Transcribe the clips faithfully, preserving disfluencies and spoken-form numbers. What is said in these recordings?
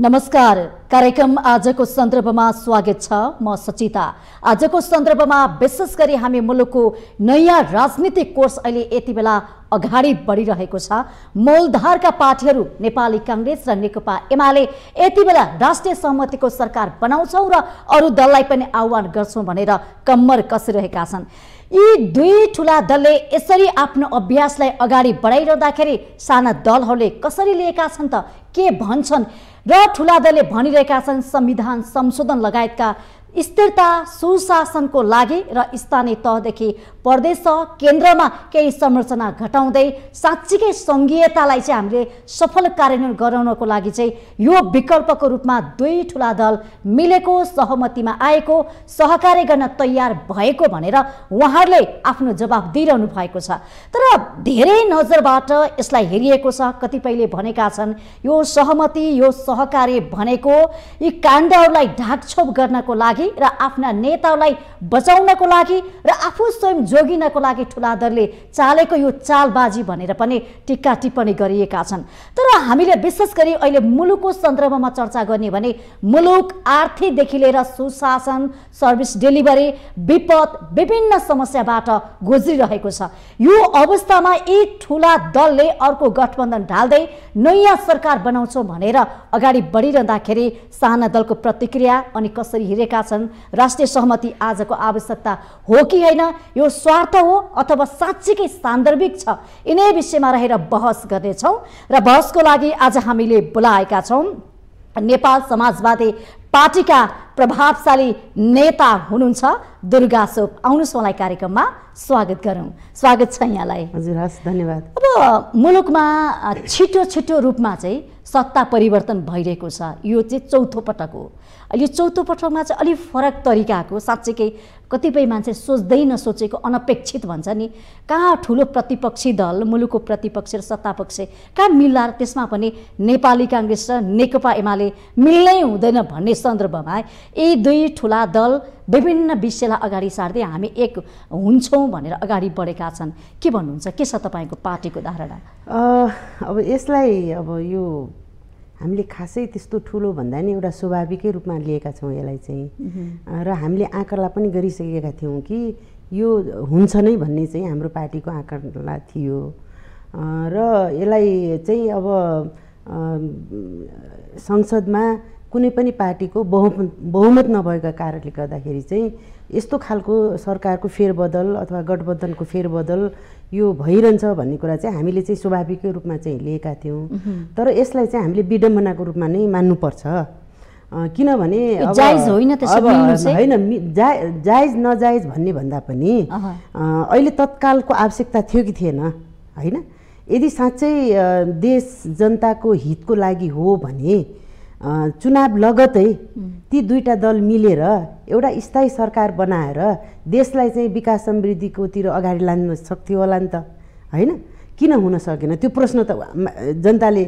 नमस्कार। कार्यक्रम आजको सन्दर्भमा स्वागत छ। म सचिता। आजको सन्दर्भमा विशेष गरी हामी मुलुकको नयाँ राजनीतिक कोर्स अहिले यति बेला अगाडि बढिरहेको छ। मूलधारका पार्टीहरू नेपाली कांग्रेस र नेकपा एमाले यति बेला राष्ट्रिय सहमतिको सरकार बनाउँछौं र अरू दललाई पनि आह्वान गर्छौं भनेर कम्मर कसिरहेका छन्। यी दुई ठूला दलले यसरी आफ्नो अभ्यासलाई अगाडि बढाइरहँदाखेरि साना दलहरूले कसरी लिएका छन् त, के भन्छन् र ठूला दलले भनिरहेका छन्? संविधान संशोधन लगायतका स्थिरता सुशासनको लागि र स्थानीय तहदेखि प्रदेश केन्द्रमा केही संरचना घटाउँदै साच्चीकै संघीयतालाई चाहिँ हामीले सफल कार्यान्वयन गराउनको लागि चाहिँ यो विकल्पको रूपमा दुई ठूला दल मिलेको, सहमतिमा आएको, सहकार्य गर्न तयार भएको भनेर उहाँहरूले आफ्नो जवाब दिइरहनु भएको छ। तर धेरै नजरबाट यसलाई हेरिएको छ। कतिपयले भनेका छन् यो सहमति, यो सहकार्य भनेको यी काण्डहरूलाई ढाकछोप गर्नको लागि र आफ्ना नेतालाई बचाउनको लागि र आफू स्वयं जोगिनको लागि ठूला दलले चालेको यो चालबाजी भनेर पनि टिक्का टिप्पणी गरिएका छन्। तर हामीले विशेष गरी अहिले मुलुकको सन्दर्भमा चर्चा गर्ने भने मुलुक आर्थिकदेखि लिएर सुशासन, सर्भिस डेलिभरी, विपद, विभिन्न समस्याबाट गुज्रिरहेको छ। यो अवस्थामा यी ठूला दलले अर्को गठबन्धन ढाल्दै नयाँ सरकार बनाउँछौँ भनेर अगाडि बढिरहँदाखेरि साना दलको प्रतिक्रिया अनि कसरी हिरेका छन्? राष्ट्रिय सहमति आजको आवश्यकता हो कि हैन? यो स्वार्थ हो अथवा साच्चीकै सान्दर्भिक छ? यिनै विषयमा रहेर बहस गर्नेछौँ र बहसको लागि आज हामीले बोलाएका छौँ नेपाल समाजवादी पार्टीका प्रभावशाली नेता हुनुहुन्छ दुर्गा सोप। आउनुहोस्, मलाई कार्यक्रममा स्वागत गरौँ। स्वागत छ यहाँलाई। हजुर, हस्, धन्यवाद। अब मुलुकमा छिटो छिटो रूपमा चाहिँ सत्ता परिवर्तन भइरहेको छ। यो चाहिँ चौथो पटक हो। अहिले चौथो पटकमा चाहिँ अलिक फरक तरिकाको, साँच्चैकै कतिपय मान्छे सोच्दै नसोचेको, अनपेक्षित भन्छ नि, कहाँ ठुलो प्रतिपक्षी दल मुलुकको प्रतिपक्ष र सत्तापक्ष कहाँ मिल्ला, त्यसमा पनि नेपाली काङ्ग्रेस र नेकपा एमाले मिल्नै हुँदैन भन्ने सन्दर्भमा यी दुई ठूला दल विभिन्न विषयलाई अगाडि सार्दै हामी एक हुन्छौँ भनेर अगाडि बढेका छन्। के भन्नुहुन्छ? के छ तपाईँको पार्टीको धारणा? अब यसलाई अब यो हामीले खासै त्यस्तो ठुलो भन्दा नि एउटा स्वाभाविकै रूपमा लिएका छौँ यसलाई चाहिँ। र हामीले आँकरला पनि गरिसकेका थियौँ कि यो हुन्छ नै भन्ने चाहिँ हाम्रो पार्टीको आँकरला थियो। र यसलाई चाहिँ अब संसदमा कुनै पनि पार्टीको बहुमत बहुमत नभएका कारणले गर्दाखेरि चाहिँ यस्तो खालको सरकारको फेरबदल अथवा गठबन्धनको फेरबदल यो भइरहन्छ भन्ने कुरा चाहिँ हामीले चाहिँ स्वाभाविक रूपमा चाहिँ लिएका थियौँ। तर यसलाई चाहिँ हामीले विडम्बनाको रूपमा नै मान्नुपर्छ, किनभने जायज होइन। जा जायज नजायज भन्ने भन्दा पनि अहिले तत्कालको आवश्यकता थियो कि थिएन? होइन, यदि साँच्चै देश जनताको हितको लागि हो भने चुनाव लगतै ती दुईटा दल मिलेर एउटा स्थायी सरकार बनाएर देशलाई चाहिँ विकास समृद्धिकोतिर अगाडि लान सक्थ्यो होला नि त, होइन? किन हुन सकेन? त्यो प्रश्न त जनताले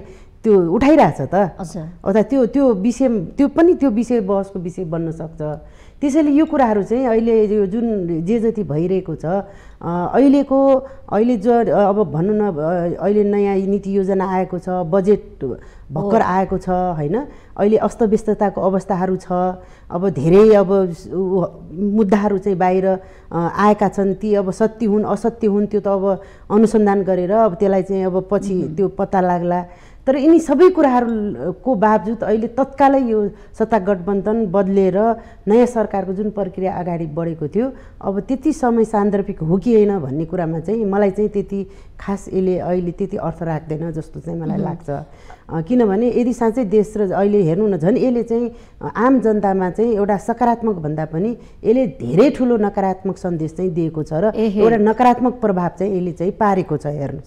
त्यो उठाइरहेछ त, अथवा त्यो त्यो विषय त्यो पनि त्यो विषय बहसको विषय बन्न सक्छ। त्यसैले यो कुराहरू चाहिँ अहिले यो जुन जे जति भइरहेको छ, अहिलेको अहिले जो अब भनौँ न अहिले नयाँ नीति योजना आएको छ, बजेट भर्खर आएको छ, होइन? अहिले अस्तव्यस्तताको अवस्थाहरू छ। अब धेरै अब मुद्दाहरू चाहिँ बाहिर आएका छन्। ती अब सत्य हुन् असत्य हुन् त्यो त अब अनुसन्धान गरेर अब त्यसलाई चाहिँ अब पछि त्यो पत्ता लाग्ला। तर यिनी सबै कुराहरूको बावजुद अहिले तत्कालै यो सत्ता गठबन्धन बदलेर नयाँ सरकारको जुन प्रक्रिया अगाडि बढेको थियो, अब त्यति समय सान्दर्भिक हो कि होइन भन्ने कुरामा चाहिँ मलाई चाहिँ त्यति खास यसले अहिले त्यति अर्थ राख्दैन जस्तो चाहिँ मलाई लाग्छ। किनभने यदि साँच्चै देश र अहिले हेर्नु न झन् यसले चाहिँ आम जनतामा चाहिँ एउटा सकारात्मक भन्दा पनि यसले धेरै ठुलो नकारात्मक सन्देश चाहिँ दिएको छ र एउटा नकारात्मक प्रभाव चाहिँ यसले चाहिँ पारेको छ। हेर्नु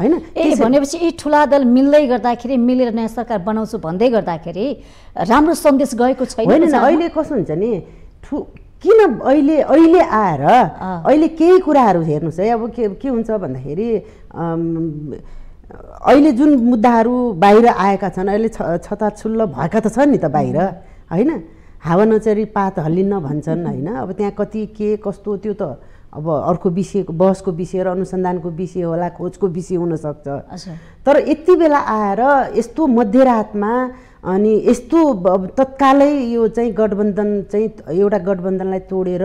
हैन, ए भनेपछि यी ठूला दल मिल्दै गर्दाखेरि, मिलेर नयाँ सरकार बनाउँछु भन्दै गर्दाखेरि राम्रो सन्देश गएको छैन। होइन, अहिले कसो हुन्छ नि, किन अहिले अहिले आएर अहिले केही कुराहरू हेर्नुहोस् है, अब के के हुन्छ भन्दाखेरि अहिले जुन मुद्दाहरू बाहिर आएका छन्, अहिले छताछुल्ल भएका त छन् नि त बाहिर, होइन? हावा नचरी पात हल्लिन्न भन्छन्, होइन? अब त्यहाँ कति के कस्तो त्यो त अब अर्को विषय बहसको विषय र अनुसन्धानको विषय होला, खोजको विषय हुनसक्छ। तर यति बेला आएर यस्तो मध्यरातमा अनि यस्तो तत्कालै यो चाहिँ गठबन्धन चाहिँ एउटा गठबन्धनलाई तोडेर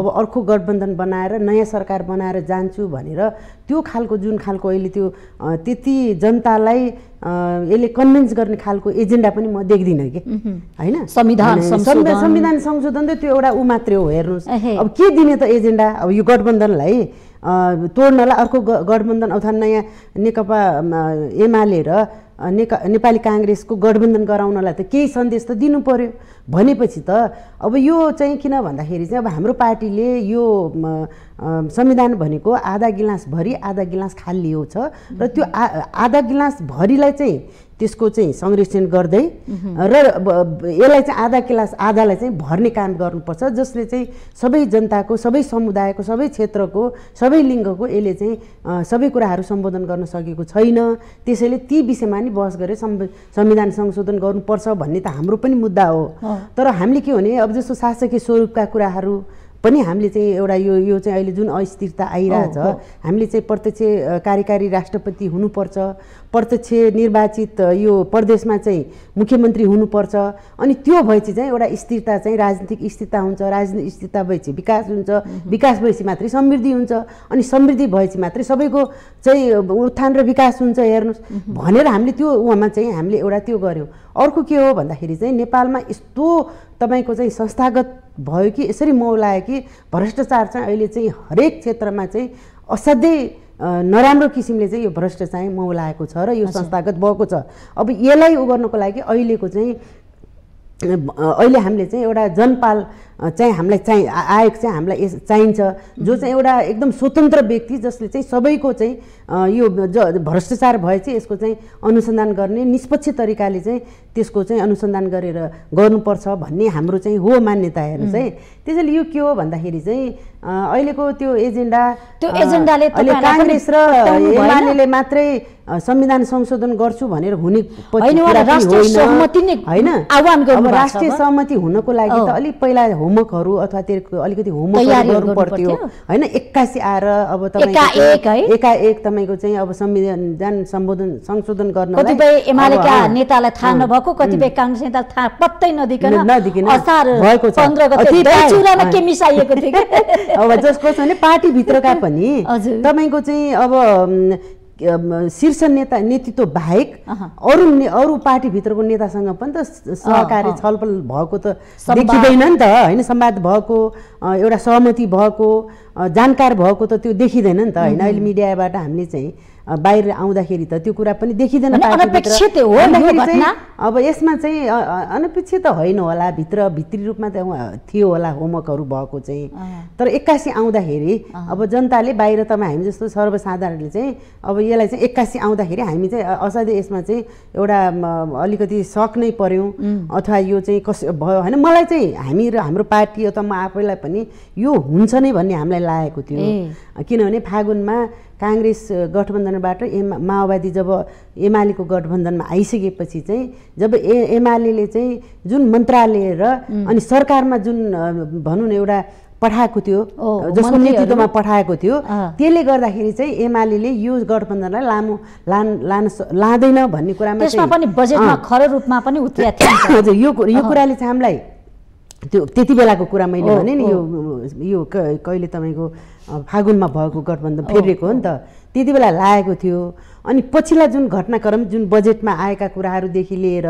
अब अर्को गठबन्धन बनाएर नयाँ सरकार बनाएर जान्छु भनेर त्यो खालको जुन खालको अहिले त्यो त्यति जनतालाई यसले कन्भिन्स गर्ने खालको एजेन्डा पनि म देख्दिनँ कि हैन। संविधान संविधान संशोधन त त्यो एउटा उ मात्रै हो, हेर्नुस् अब के दिने त एजेन्डा। अब यो गठबन्धनलाई तोड्नलाई अर्को गठबन्धन अथवा नयाँ नेकपा एमाले र नेक नेपाली कांग्रेसको गठबन्धन गराउनलाई त केही सन्देश त दिनु पर्यो भनेपछि त अब यो चाहिँ किन भन्दाखेरि चाहिँ अब हाम्रो पार्टीले यो संविधान भनेको आधा गिलास भरी आधा गिलास खाली हो छ र त्यो आधा गिलास भरीलाई चाहिँ त्यसको चाहिँ संरक्षण गर्दै र यसलाई चाहिँ आधा गिलास आधालाई चाहिँ भर्ने काम गर्नुपर्छ, जसले चाहिँ सबै जनताको सबै समुदायको सबै क्षेत्रको सबै लिङ्गको यसले चाहिँ सबै कुराहरू सम्बोधन गर्न सकेको छैन। त्यसैले ती विषयमा नि बहस गरे संविधान संशोधन गर्नुपर्छ भन्ने त हाम्रो पनि मुद्दा हो। तर हामीले के भने अब जस्तो शासकीय स्वरूपका कुराहरू पनि हामीले चाहिँ एउटा यो यो चाहिँ अहिले जुन अस्थिरता आइरहेछ, हामीले चाहिँ प्रत्यक्ष कार्यकारी राष्ट्रपति हुनुपर्छ, प्रत्यक्ष निर्वाचित यो प्रदेशमा चाहिँ मुख्यमन्त्री हुनुपर्छ, अनि त्यो भएपछि चाहिँ एउटा स्थिरता चाहिँ राजनीतिक स्थिरता हुन्छ, राजनीतिक स्थिरता भएपछि विकास हुन्छ, विकास भएपछि मात्रै समृद्धि हुन्छ, अनि समृद्धि भएपछि मात्रै सबैको चाहिँ उत्थान र विकास हुन्छ, हेर्नुस् भनेर हामीले त्यो उहाँमा चाहिँ हामीले एउटा त्यो गर्यौँ। अर्को के हो भन्दाखेरि चाहिँ नेपालमा यस्तो तपाईको चाहिँ संस्थागत भयो कि यसरी मौलायो कि भ्रष्टाचार चाहिँ अहिले चाहिँ हरेक क्षेत्रमा चाहिँ असाध्यै नराम्रो किसिमले चाहिँ यो भ्रष्टाचार मौलाएको छ र यो संस्थागत भएको छ। अब यसलाई उ गर्नको लागि अहिलेको चाहिँ अहिले हामीले चाहिँ एउटा जनपाल चाहिँ हामीलाई चाहिँ आयोग चाहिँ हामीलाई चाहिन्छ, जो चाहिँ एउटा एकदम स्वतन्त्र व्यक्ति जसले चाहिँ सबैको चाहिँ यो भ्रष्टाचार भए चाहिँ यसको चाहिँ अनुसन्धान गर्ने निष्पक्ष तरिकाले चाहिँ त्यसको चाहिँ अनुसन्धान गरेर गर्नुपर्छ भन्ने हाम्रो चाहिँ हो मान्यता, हेर्नुहोस् है। त्यसैले यो के हो भन्दाखेरि चाहिँ अहिलेको त्यो एजेन्डा त्यो एजेन्डाले कांग्रेस र एमालेले मात्रै संविधान संशोधन गर्छु भनेर हुने राष्ट्रिय सहमति हुनको लागि त अलिक पहिला होमवर्कहरू अथवा त्यसको अलिकति होमवर्क गर्नु पर्थ्यो हैन। एक्कासी आएर अब तपाईको एकाएक तपाईको चाहिँ अब संविधान संशोधन संशोधन गर्न कतिपय एमालेका नेतालाई थाहा नभएको कतिपय कांग्रेस नेता थाहा पत्तै नदिकन असार पन्ध्र गते चुरामा के मिसाइएको थियो अब जसको छ नि पार्टी भित्रका पनि तपाईको चाहिँ अब शीर्ष नेता नेतृत्व बाहेक अरू अरू पार्टीभित्रको नेतासँग पनि त सहकारी छलफल भएको त देखिँदैन नि त हैन, संवाद भएको एउटा सहमति भएको जानकार भएको त त्यो देखिँदैन नि त हैन। अहिले मिडियाबाट हामीले चाहिँ बाहिर आउँदाखेरि त त्यो कुरा पनि देखिँदैन। अब यसमा चाहिँ अनपेक्षित त होइन होला, भित्र भित्री रूपमा त थियो होला होमवर्कहरू भएको चाहिँ, तर एक्कासी आउँदाखेरि अब जनताले बाहिर त हामी जस्तो सर्वसाधारणले चाहिँ अब यसलाई चाहिँ एक्कासी आउँदाखेरि हामी चाहिँ असाध्यै यसमा चाहिँ एउटा अलिकति सक नै पर्यौँ अथवा यो चाहिँ कस भयो होइन। मलाई चाहिँ हामी र हाम्रो पार्टी अथवा म आफैलाई पनि यो हुन्छ नै भन्ने हामीलाई लागेको थियो, किनभने फागुनमा कांग्रेस गठबन्धनबाट एमा माओवादी जब एमालेको गठबन्धनमा आइसकेपछि चाहिँ जब ए एमालेले चाहिँ जुन मन्त्रालय र अनि सरकारमा जुन भनौँ न एउटा पठाएको थियो जसको नेतृत्वमा पठाएको थियो त्यसले गर्दाखेरि चाहिँ एमालेले यो गठबन्धनलाई लामो लान लान लाँदैन भन्ने कुरामा त्यसमा पनि बजेटमा खरो रूपमा पनि उत्रिया थियो। यो यो कुराले चाहिँ हामीलाई त्यो त्यति बेलाको कुरा मैले भने नि यो यो कहिले तपाईँको फागुनमा भएको गठबन्धन फेरिएको हो नि त, त्यति बेला लागेको थियो। अनि पछिल्ला जुन घटनाक्रम जुन बजेटमा आएका कुराहरूदेखि लिएर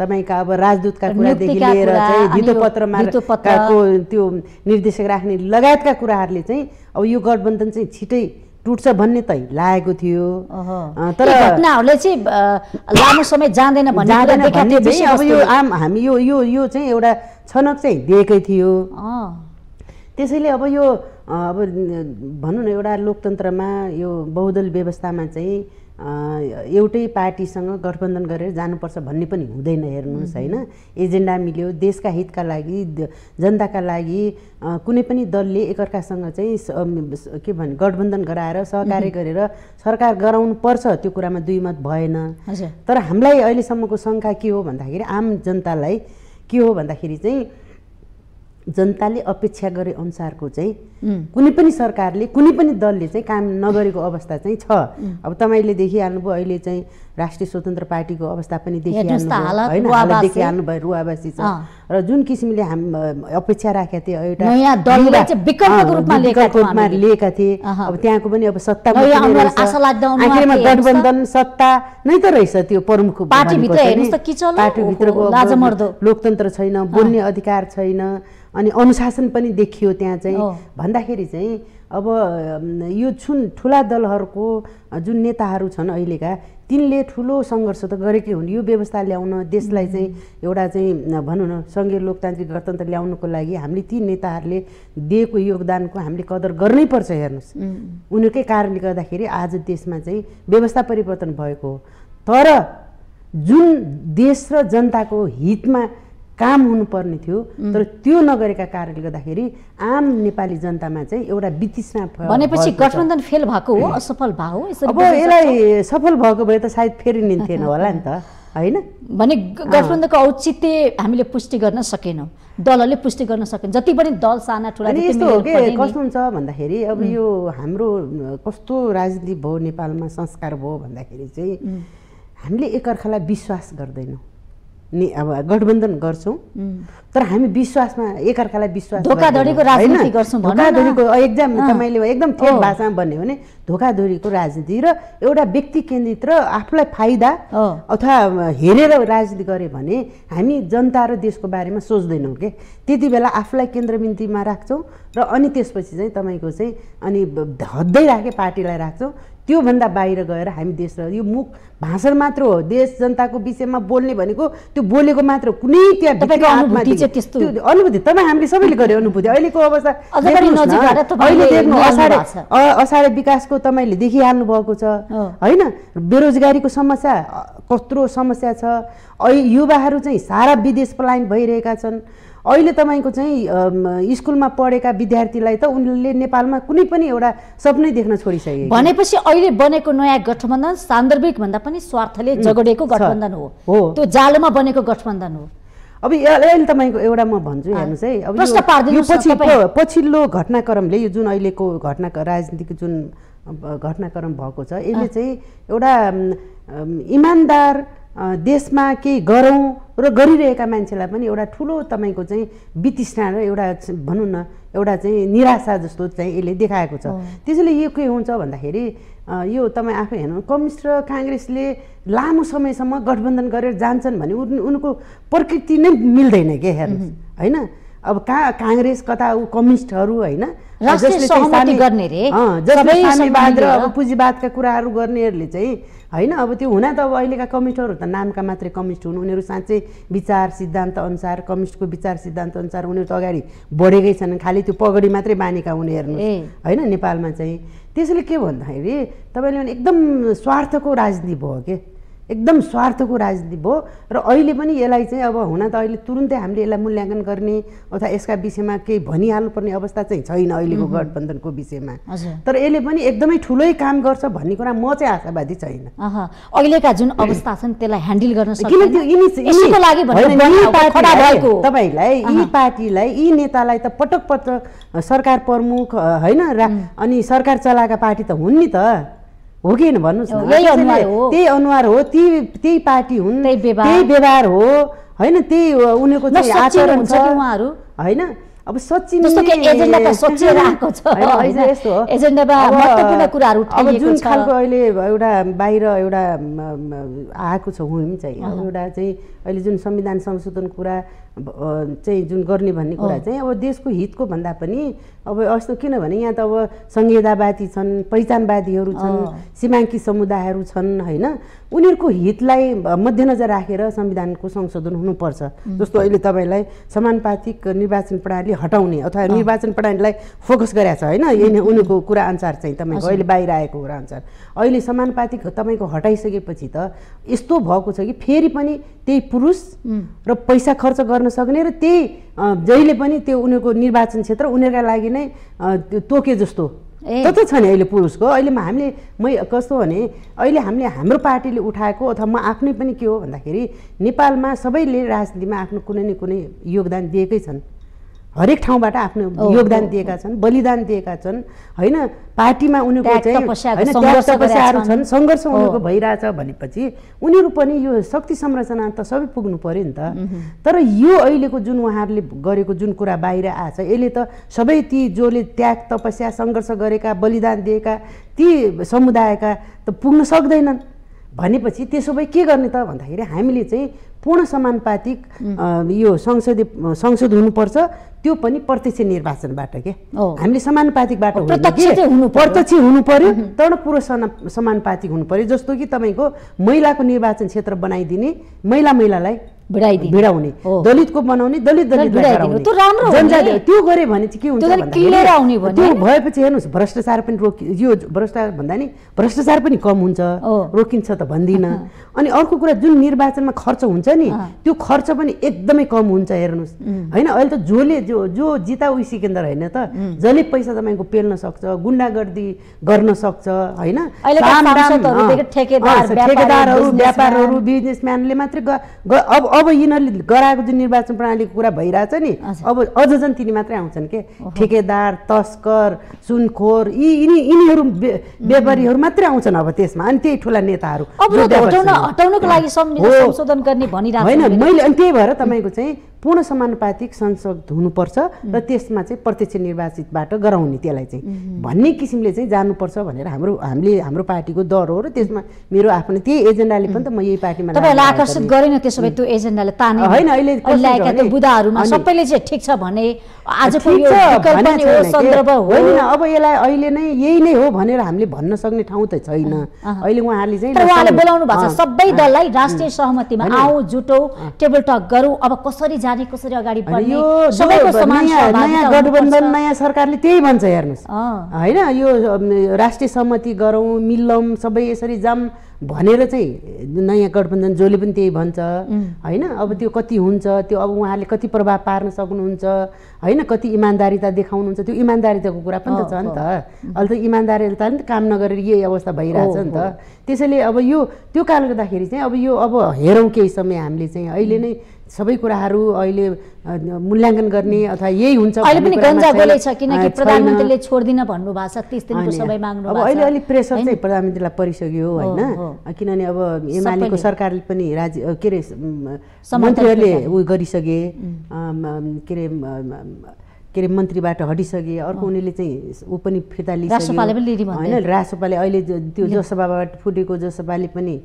तपाईँका अब राजदूतका कुरादेखि लिएर चाहिँ धितोपत्रमा त्यो निर्देशक राख्ने लगायतका कुराहरूले चाहिँ अब यो गठबन्धन चाहिँ छिटै टुट्छ भन्ने त लागेको थियो, तर घटनाहरूले चाहिँ लामो समय जाँदैन भन्ने। अब यो आम हामी यो यो यो चाहिँ एउटा छनक चाहिँ दिएकै थियो। त्यसैले अब यो अब भनौँ न एउटा लोकतन्त्रमा यो बहुदल व्यवस्थामा चाहिँ एउटै पार्टीसँग गठबन्धन गरेर जानुपर्छ भन्ने पनि हुँदैन, हेर्नुहोस् हैन। एजेन्डा मिल्यो, देशका हितका लागि जनताका लागि कुनै पनि दलले एकअर्कासँग चाहिँ के भन्ने गठबन्धन गराएर सहकार्य गरेर सरकार गराउनुपर्छ, त्यो कुरामा दुई मत भएन। तर हामीलाई अहिलेसम्मको शङ्का के हो भन्दाखेरि आम जनतालाई के हो भन्दाखेरि चाहिँ जनताले अपेक्षा गरे अनुसारको चाहिँ कुनै पनि सरकारले कुनै पनि दलले चाहिँ काम नगरेको अवस्था चाहिँ छ। अब तपाईले देखिहाल्नुभयो अहिले चाहिँ राष्ट्रिय स्वतन्त्र पार्टीको अवस्था पनि देखिहाल्नुभयो हैन, देखिहाल्नुभयो रुवावासी छ र जुन किसिमले हामी अपेक्षा राखेका थिए एउटा नयाँ दलले चाहिँ विकल्पको रूपमा लिएका थिए। अब त्यहाँको पनि अब सत्ता आखिरमा गठबन्धन सत्ता नै त रहेछ। त्यो प्रमुख पार्टी भित्र हेर्नुस् त के चल्यो, पार्टी भित्रको लाजमर्दो लोकतन्त्र छैन, बोल्ने अधिकार छैन, अनि अनुशासन पनि देखियो त्यहाँ चाहिँ भन्दाखेरि चाहिँ अब यो जुन ठुला दलहरूको जुन नेताहरू छन् अहिलेका तिनले ठुलो संघर्ष त गरेकै हुन् यो व्यवस्था ल्याउन, देशलाई चाहिँ एउटा चाहिँ भनौँ न संघीय लोकतान्त्रिक गणतन्त्र ल्याउनको लागि। हामीले ती नेताहरूले दिएको योगदानको हामीले कदर गर्नैपर्छ। हेर्नुहोस् उनीकै कारणले गर्दाखेरि आज देशमा चाहिँ व्यवस्था परिवर्तन भएको हो। तर जुन देश र जनताको हितमा काम हुनुपर्ने थियो तर त्यो नगरेका कारणले गर्दाखेरि आम नेपाली जनतामा चाहिँ एउटा वितृष्णा भयो। भनेपछि गठबन्धन फेल भएको हो, असफल भयो। अब यसलाई सफल भएको भए त सायद फेरि निन्थेन होला नि त हैन। भने गठबन्धनको औचित्य हामीले पुष्टि गर्न सकेनौँ, दलहरूले पुष्टि गर्न सकेन। जति पनि दल साना ठुला त्यस्तो हो के कस्तो हुन्छ भन्दाखेरि अब यो हाम्रो कस्तो राजनीति भयो नेपालमा, संस्कार भयो भन्दाखेरि चाहिँ हामीले एकअर्कालाई विश्वास गर्दैनौँ। नि अब गठबन्धन गर्छौं तर हामी विश्वासमा एकअर्कालाई विश्वास धोकाधडीको राजनीति गर्छौं। धोकाधडीको एकदम तपाईले एकदम ठेट भाषामा भन्ने हो भने धोकाधडीको राजनीति र एउटा व्यक्ति केन्द्रित र आफूलाई फाइदा अथवा हेरेर राजनीति गरे भने हामी जनता र देशको बारेमा सोच्दैनौँ के। त्यति बेला आफूलाई केन्द्रबिन्दुमा राख्छौं र अनि त्यसपछि चाहिँ तपाईको चाहिँ अनि हद्दै राखे पार्टीलाई राख्छौं। त्यो भन्दा बाहिर गएर हामी देश र यो मुख भाषण मात्र हो। देश जनताको विषयमा बोल्ने भनेको त्यो बोलेको मात्र कुनै त्यहाँ त्यो अनुभूति तपाईँ हामीले सबैले गरे अनुभूति। अहिलेको अवस्था अहिले देख्नु असारे असारे विकासको तपाईले देखिहाल्नु भएको छ हैन। बेरोजगारीको समस्या कत्रो समस्या छ। युवाहरू चाहिँ सारा विदेश पलायन भइरहेका छन्। अहिले तपाईको चाहिँ स्कुलमा पढेका विद्यार्थीलाई त उनीले नेपालमा कुनै पनि एउटा सपनै देख्न छोडिसकेको। भनेपछि अहिले बनेको नयाँ गठबन्धन सान्दर्भिक भन्दा पनि स्वार्थले जगडेको गठबन्धन हो, त्यो जालमा बनेको गठबन्धन हो। अब अहिले तपाईको एउटा म भन्छु हेर्नुस् है, अब यो पछि पछिल्लो घटनाक्रमले यो जुन अहिलेको घटना राजनीतिको जुन घटनाक्रम भएको छ यसले चाहिँ एउटा इमान्दार देशमा केही गरौँ र गरिरहेका मान्छेलाई पनि एउटा ठुलो तपाईको चाहिँ वितृष्णा र एउटा भनौँ न एउटा चाहिँ निराशा जस्तो चाहिँ यसले देखाएको छ। त्यसैले यो के हुन्छ भन्दाखेरि यो तपाईँ आफै हेर्नु कम्युनिस्ट र काङ्ग्रेसले लामो समयसम्म गठबन्धन गरेर जान्छन् भने उनको प्रकृति नै मिल्दैन के हेर्नुहोस् होइन। अब का काङ्ग्रेस कता ऊ कम्युनिस्टहरू होइन राष्ट्रिय सहमति गर्ने रे सबै साम्यवाद र अब पुँजीवादका कुराहरू गर्नेहरूले चाहिँ हैन। अब त्यो हुन त अब अहिलेका कम्युनिस्टहरू त नामका मात्रै कम्युनिस्ट हुन्। उनीहरू साँच्चै विचार सिद्धान्त अनुसार कम्युनिस्टको विचार सिद्धान्त अनुसार उनीहरू त अगाडि बढेकै छैनन्, खालि त्यो पगडी मात्रै बाँधेका हुन् हेर्नुहोस् हैन नेपालमा चाहिँ। त्यसैले के भन्दाखेरि तपाईले एकदम स्वार्थको राजनीति भयो के, एकदम स्वार्थको राजनीति भयो। र अहिले पनि यसलाई चाहिँ अब हुन त अहिले तुरुन्तै हामीले यसलाई मूल्याङ्कन गर्ने अथवा यसका विषयमा केही भनिहाल्नुपर्ने अवस्था चाहिँ छैन अहिलेको गठबन्धनको विषयमा। तर यसले पनि एकदमै ठुलै काम गर्छ भन्ने कुरा म चाहिँ आशावादी छैन। अहिलेका जुन अवस्था छन् त्यसलाई ह्यान्डल गर्न सक्दैन। तपाईँलाई यी पार्टीलाई यी नेतालाई त पटक पटक सरकार प्रमुख होइन अनि सरकार चलाएका पार्टी त हुन् नि त, हो कि भन्नुहोस् न। त्यही अनुहार हो, त्यही त्यही पार्टी हुन्, त्यही व्यवहार हो होइन, त्यही उनीहरूको चाहिँ आचरण छ होइन। अब सचिन एजेन्डा त सोचेर आएको छ यस्तो हो एजेन्डामा महत्त्वपूर्ण कुराहरू उठाइएको छ। अब जुन खालको अहिले एउटा बाहिर एउटा आएको छ हुम चाहिँ एउटा चाहिँ अहिले जुन संविधान संशोधन कुरा चाहिँ जुन गर्ने भन्ने कुरा चाहिँ अब देशको हितको भन्दा पनि अब यस्तो किनभने यहाँ त अब संहितावादी छन्, पहिचानवादीहरू छन्, सीमाङ्की समुदायहरू छन् होइन। उनीहरूको हितलाई मध्यनजर राखेर संविधानको संशोधन हुनुपर्छ। जस्तो अहिले तपाईँलाई समानुपातिक निर्वाचन प्रणाली हटाउने अथवा निर्वाचन प्रणालीलाई फोकस गरेको छ होइन। यही उनीहरूको कुरा अनुसार चाहिँ तपाईँको अहिले बाहिर आएको कुरा अनुसार अहिले समानुपातिक तपाईँको हटाइसकेपछि त यस्तो भएको छ कि फेरि पनि त्यही पुरुष र पैसा खर्च गर्न सक्ने र त्यही जहिले पनि त्यो उनीहरूको निर्वाचन क्षेत्र उनीहरूका लागि नै तोके जस्तो त त छ नि अहिले पुरुषको। अहिले हामीले म कस्तो भने अहिले हामीले हाम्रो पार्टीले उठाएको अथवा म आफ्नै पनि के हो भन्दाखेरि नेपालमा सबैले राजनीतिमा आफ्नो कुनै न कुनै योगदान दिएकै छन् हरेक ठाउँबाट आफ्नो योगदान दिएका छन्, बलिदान दिएका छन्, हैन पार्टीमा उनीको चाहिँ हैन तपस्याहरू छन्, संघर्ष उनीको भइराछ भनेपछि उनीहरु पनि यो शक्ति संरचना त सबै पुग्नु पर्यो नि त। तर यो अहिलेको जुन उहाँहरूले गरेको जुन कुरा बाहिर आछ यसले त सबै ती जोले त्याग तपस्या संघर्ष गरेका बलिदान दिएका ती समुदायका त पुग्न सक्दैनन् भनेपछि त्यसो भए के गर्ने त भन्दाखेरि हामीले चाहिँ पूर्ण समानुपातिक यो संसद संसद हुनुपर्छ, त्यो पनि प्रत्यक्ष निर्वाचनबाट के हामीले समानुपातिकबाट हुनु प्रत्यक्ष हुनु पर्यो तर पूर्ण समानुपातिक हुनु पर्यो। जस्तो कि तपाईको महिलाको निर्वाचन क्षेत्र बनाइदिने, महिला महिलालाई भिडाउने, दलितको बनाउने दलित दलितलाई गराउने, त्यो राम्रो हो जनजाति त्यो गरे भने चाहिँ के हुन्छ भन्दा क्लियर आउने भन्ने त्यो भएपछि हेर्नुस् भ्रष्टाचार पनि रोकि यो भ्रष्टाचार भन्दा नि भ्रष्टाचार पनि कम हुन्छ, रोकिन्छ त भन्दिन। अनि अर्को कुरा जुन निर्वाचनमा खर्च हुन्छ नि त्यो खर्च पनि एकदमै कम हुन्छ हेर्नुस् हैन। अहिले त जोले जो जो जिता उही सिकेन्द्र हैन त, जसले पैसा तपाईको पेल्न सक्छ, गुण्डागर्दी गर्न सक्छ हैन, ठेकेदारहरू व्यापारहरू बिजनेसम्यानले मात्रै अब अब यिनीहरूले गराएको जुन निर्वाचन प्रणालीको कुरा भइरहेछ नि अब अझ झन् तिनी मात्रै आउँछन् के ठेकेदार तस्कर सुनखोर यी यिनी यिनीहरू व्यापारीहरू मात्रै आउँछन् अब त्यसमा। अनि त्यही ठुला नेताहरू हटाउनको लागि संशोधन गर्ने भनिरहेको होइन मैले। अनि त्यही भएर तपाईँको चाहिँ पूर्ण समानुपातिक संसद हुनुपर्छ र त्यसमा चाहिँ प्रत्यक्ष निर्वाचितबाट गराउने त्यसलाई चाहिँ भन्ने किसिमले चाहिँ जानुपर्छ भनेर हाम्रो हामीले हाम्रो पार्टीको दर हो र त्यसमा मेरो आफ्नो त्यही एजेन्डाले पनि त म यही पार्टीमा तपाईलाई आकर्षित गरेन त्यसो भए त्यो एजेन्डाले ताने हैन। अहिले ल्याएका त्यो बुदाहरुमा सबैले चाहिँ ठीक छ भने आजको यो विकल्प पनि हो सन्दर्भ होइन, अब यसलाई अहिले नै यही नै हो भनेर हामीले भन्न सक्ने ठाउँ त छैन। अहिले उहाँहरूले चाहिँ उहाँले बोलाउनु भएको छ सबै दललाई राष्ट्रिय सहमतिमा आऊ जुटौ टेबल टक गरौँ, अब कसरी जाने कसरी अगाडि बढ्ने सबैको समान नयाँ गठबन्धन नयाँ सरकारले त्यही भन्छ हेर्नुस् हैन। यो राष्ट्रिय सहमति गरौँ मिलौँ सबै यसरी जाम भनेर चाहिँ नयाँ गठबन्धन जसले पनि त्यही भन्छ हैन। अब त्यो कति हुन्छ त्यो अब उहाँहरूले कति प्रभाव पार्न सक्नुहुन्छ हैन, कति इमान्दारिता देखाउनुहुन्छ त्यो इमान्दारिताको कुरा पनि त छ नि त। अहिले त इमान्दारिता पनि काम नगरेर यही अवस्था भइरहेछ नि त। त्यसैले अब यो त्यो कारणले गर्दाखेरि चाहिँ अब यो अब हेरौँ केही समय हामीले चाहिँ अहिले नै सबै कुराहरू अहिले मूल्याङ्कन गर्ने अथवा यही हुन्छ। अहिले पनि गन्जागोलै छ किनकि प्रधानमन्त्रीले छोड्दिन भन्नु भएको छ तीस दिनको समय माग्नु भएको छ। अब अहिले अलि प्रेसर चाहिँ प्रधानमन्त्रीलाई परिसक्यो हैन, किनभने अब एमालेको सरकारले पनि राज्य के रे मन्त्रीहरूले उयो गरिसके के रे के अरे मन्त्रीबाट हटिसके, अर्को उनीले चाहिँ ऊ पनि फिर्ता लिइसक्यो हैन। रासोपाले अहिले त्यो जसपाबाट फुटेको जसपाले पनि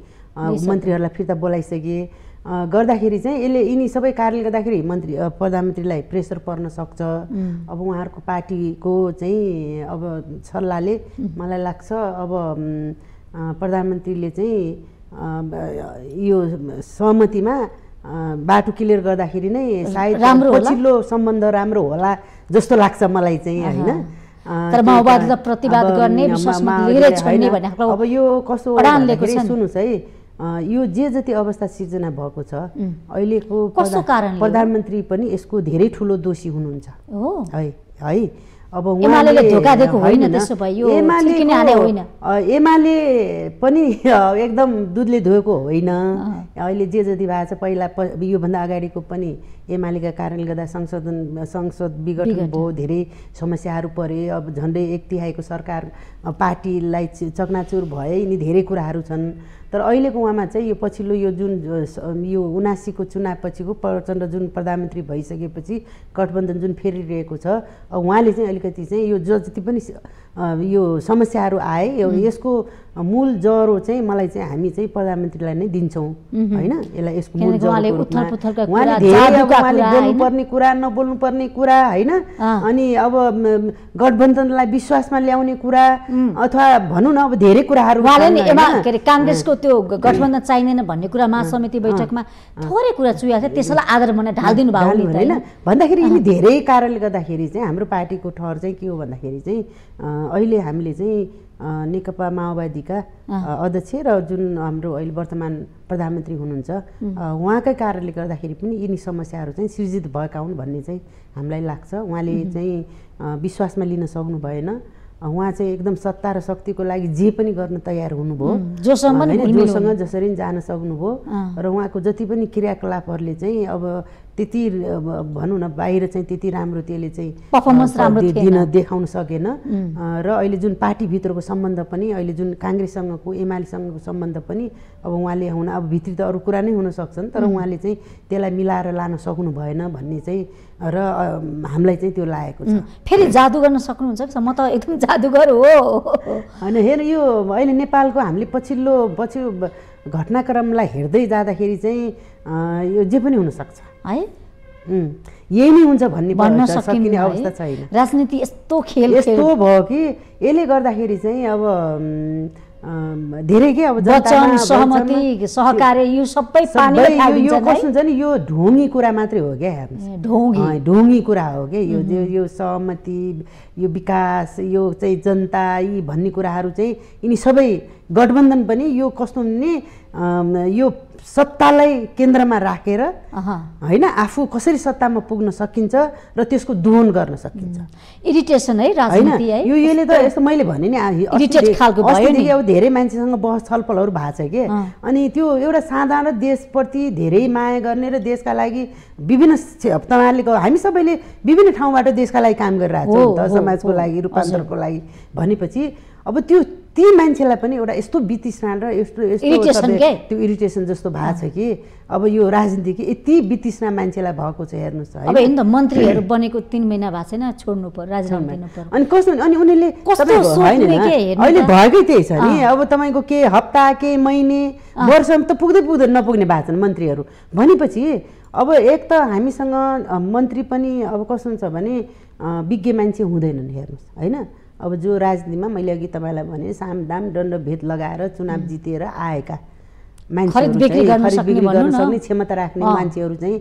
मन्त्रीहरूलाई फिर्ता बोलाइसके गर्दाखेरि चाहिँ यसले यिनी सबै कारणले गर्दाखेरि मन्त्री प्रधानमन्त्रीलाई प्रेसर पर्न सक्छ। अब उहाँहरूको पार्टीको चाहिँ अब सल्लाहले मलाई लाग्छ अब प्रधानमन्त्रीले चाहिँ यो सहमतिमा बाटो क्लियर गर्दाखेरि नै सायद पछिल्लो सम्बन्ध राम्रो होला जस्तो लाग्छ मलाई चाहिँ हैन। तर माओवादीलाई प्रतिवाद गर्ने विश्वासमा लिएर छोड्ने भने अब यो कस्तो सुन्नुस् है, यो जे जति अवस्था सिर्जना भएको छ अहिलेको प्रधानमन्त्री पनि यसको धेरै ठुलो दोषी हुनुहुन्छ है है। अब एमालेले धोका दिएको होइन, त्यसो भए यो किन हाने होइन, एमाले पनि एकदम दुधले धोएको होइन। अहिले जे जति भएको छ पहिला योभन्दा अगाडिको पनि एमालेका कारणले गर्दा संशोधन संसद विघटन भयो, धेरै समस्याहरू परे, अब झन्डै एक तिहाईको सरकार पार्टीलाई चकनाचुर भए, यिनी धेरै कुराहरू छन्। तर अहिलेको उहाँमा चाहिँ यो पछिल्लो यो जुन यो उनासीको चुनावपछिको प्रचण्ड जुन प्रधानमन्त्री भइसकेपछि गठबन्धन जुन फेरिरहेको छ उहाँले चाहिँ अलिकति चाहिँ यो जति पनि यो समस्याहरू आए यसको मूल जरो चाहिँ मलाई चाहिँ हामी चाहिँ प्रधानमन्त्रीलाई नै दिन्छौँ होइन। यसलाई यसको मूल जरो उहाँले बोल्नुपर्ने कुरा नबोल्नुपर्ने कुरा होइन, अनि अब गठबन्धनलाई विश्वासमा ल्याउने कुरा अथवा भनौँ न अब धेरै कुराहरू काङ्ग्रेसको त्यो गठबन्धन चाहिँदैन भन्ने कुरा महासमिति बैठकमा थोरै कुरा चुहाएको थियो, त्यसलाई आधार बनाएर ढालिदिनु भएको होइन भन्दाखेरि यिनी धेरै कारणले गर्दाखेरि चाहिँ हाम्रो पार्टीको ठहर चाहिँ के हो भन्दाखेरि चाहिँ अहिले हामीले चाहिँ नेकपा माओवादीका अध्यक्ष र जुन हाम्रो अहिले वर्तमान प्रधानमन्त्री हुनुहुन्छ उहाँकै कारणले गर्दाखेरि पनि यिनी समस्याहरू चाहिँ सृजित भएका हुन् भन्ने चाहिँ हामीलाई लाग्छ। उहाँले चाहिँ विश्वासमा लिन सक्नु भएन, उहाँ चाहिँ एकदम सत्ता र शक्तिको लागि जे पनि गर्न तयार हुनुभयो, जोसँग जसरी जान सक्नुभयो र उहाँको जति पनि क्रियाकलापहरूले चाहिँ अब त्यति भनौं न बाहिर चाहिँ त्यति राम्रो त्यसले चाहिँ परफर्मन्स राम्रो दिन देखाउन सकेन र अहिले जुन पार्टी भित्रको सम्बन्ध पनि अहिले जुन कांग्रेससँगको एमालेसँगको सम्बन्ध पनि अब उहाँले हुन अब भित्री त अरु कुरा नै हुन सक्छन् तर उहाँले चाहिँ त्यसलाई मिलाएर लान सक्नु भएन भन्ने चाहिँ र हामीलाई चाहिँ त्यो लागेको छ। फेरि जादु गर्न सक्नुहुन्छ म त एकदम जादुगर हो हैन हेर यो अहिले नेपालको हामीले पछिल्लो पछि घटनाक्रमलाई हेर्दै जाँदाखेरि चाहिँ यो जे पनि हुन सक्छ है यही नै हुन्छ भन्ने भन्न सकिने अवस्था छैन। राजनीति यस्तो खेल यस्तो भयो कि यसले गर्दाखेरि चाहिँ अब धेरै के अब जनतामा सहमति सहकार्य यो सबै पानीले खाइन्छ नि यो कस्तो हुन्छ नि यो ढोंगी कुरा मात्रै हो के हेर्नुस् ढोंगी ढोंगी कुरा हो के यो यो सहमति यो विकास यो चाहिँ जनता यी भन्ने कुराहरु चाहिँ यिनी सबै गठबन्धन पनि यो कस्तो हुने यो सत्तालाई केन्द्रमा राखेर हैन आफू कसरी सत्तामा पुग्न सकिन्छ र त्यसको दोहन गर्न सकिन्छ इरिटेसन है राजनीति है यो यसले त यस्तो मैले भने नि इरिटेट खालको भयो नि अब धेरै मान्छेसँग बहस छलफलहरु भएको छ के अनि त्यो एउटा साधारण देशप्रति धेरै माया गर्ने र देशका लागि विभिन्न तपाईँहरुले हामी सबैले विभिन्न ठाउँबाट देशका लागि काम गरिरहेछौं नि त समाजको लागि रूपान्तरणको लागि भनेपछि अब त्यो ती मान्छेलाई पनि एउटा यस्तो वितृष्णा र यस्तो यस्तो त्यो इरिटेसन जस्तो भएको छ कि अब यो राजनीति कि यति वितृष्णा मान्छेलाई भएको छ हेर्नुस् है अब हैन त मन्त्रीहरु बनेको तीन महिना भएको छैन छोड्नु पर्यो राजनीति दिनु पर्यो अनि कस्तो अनि उनीले कस्तो सोच्ने के हेर्नु अहिले भएकै त्यही छ नि अब तपाईको के हप्ता के महिने वर्ष त पुग्दै पुग्दै नपुग्ने भएको छन् मन्त्रीहरु भनेपछि अब एक त हामीसँग मन्त्री पनि अब कस्तो हुन्छ भने विज्ञ मान्छे हुँदैनन् हेर्नुस् हैन अब जो राजनीतिमा मैले अघि तपाईलाई भने सामदाम दण्डभेद लगाएर चुनाव जितेर आएका मान्छेहरु बिक्री गर्न सक्ने क्षमता राख्ने मान्छेहरु चाहिँ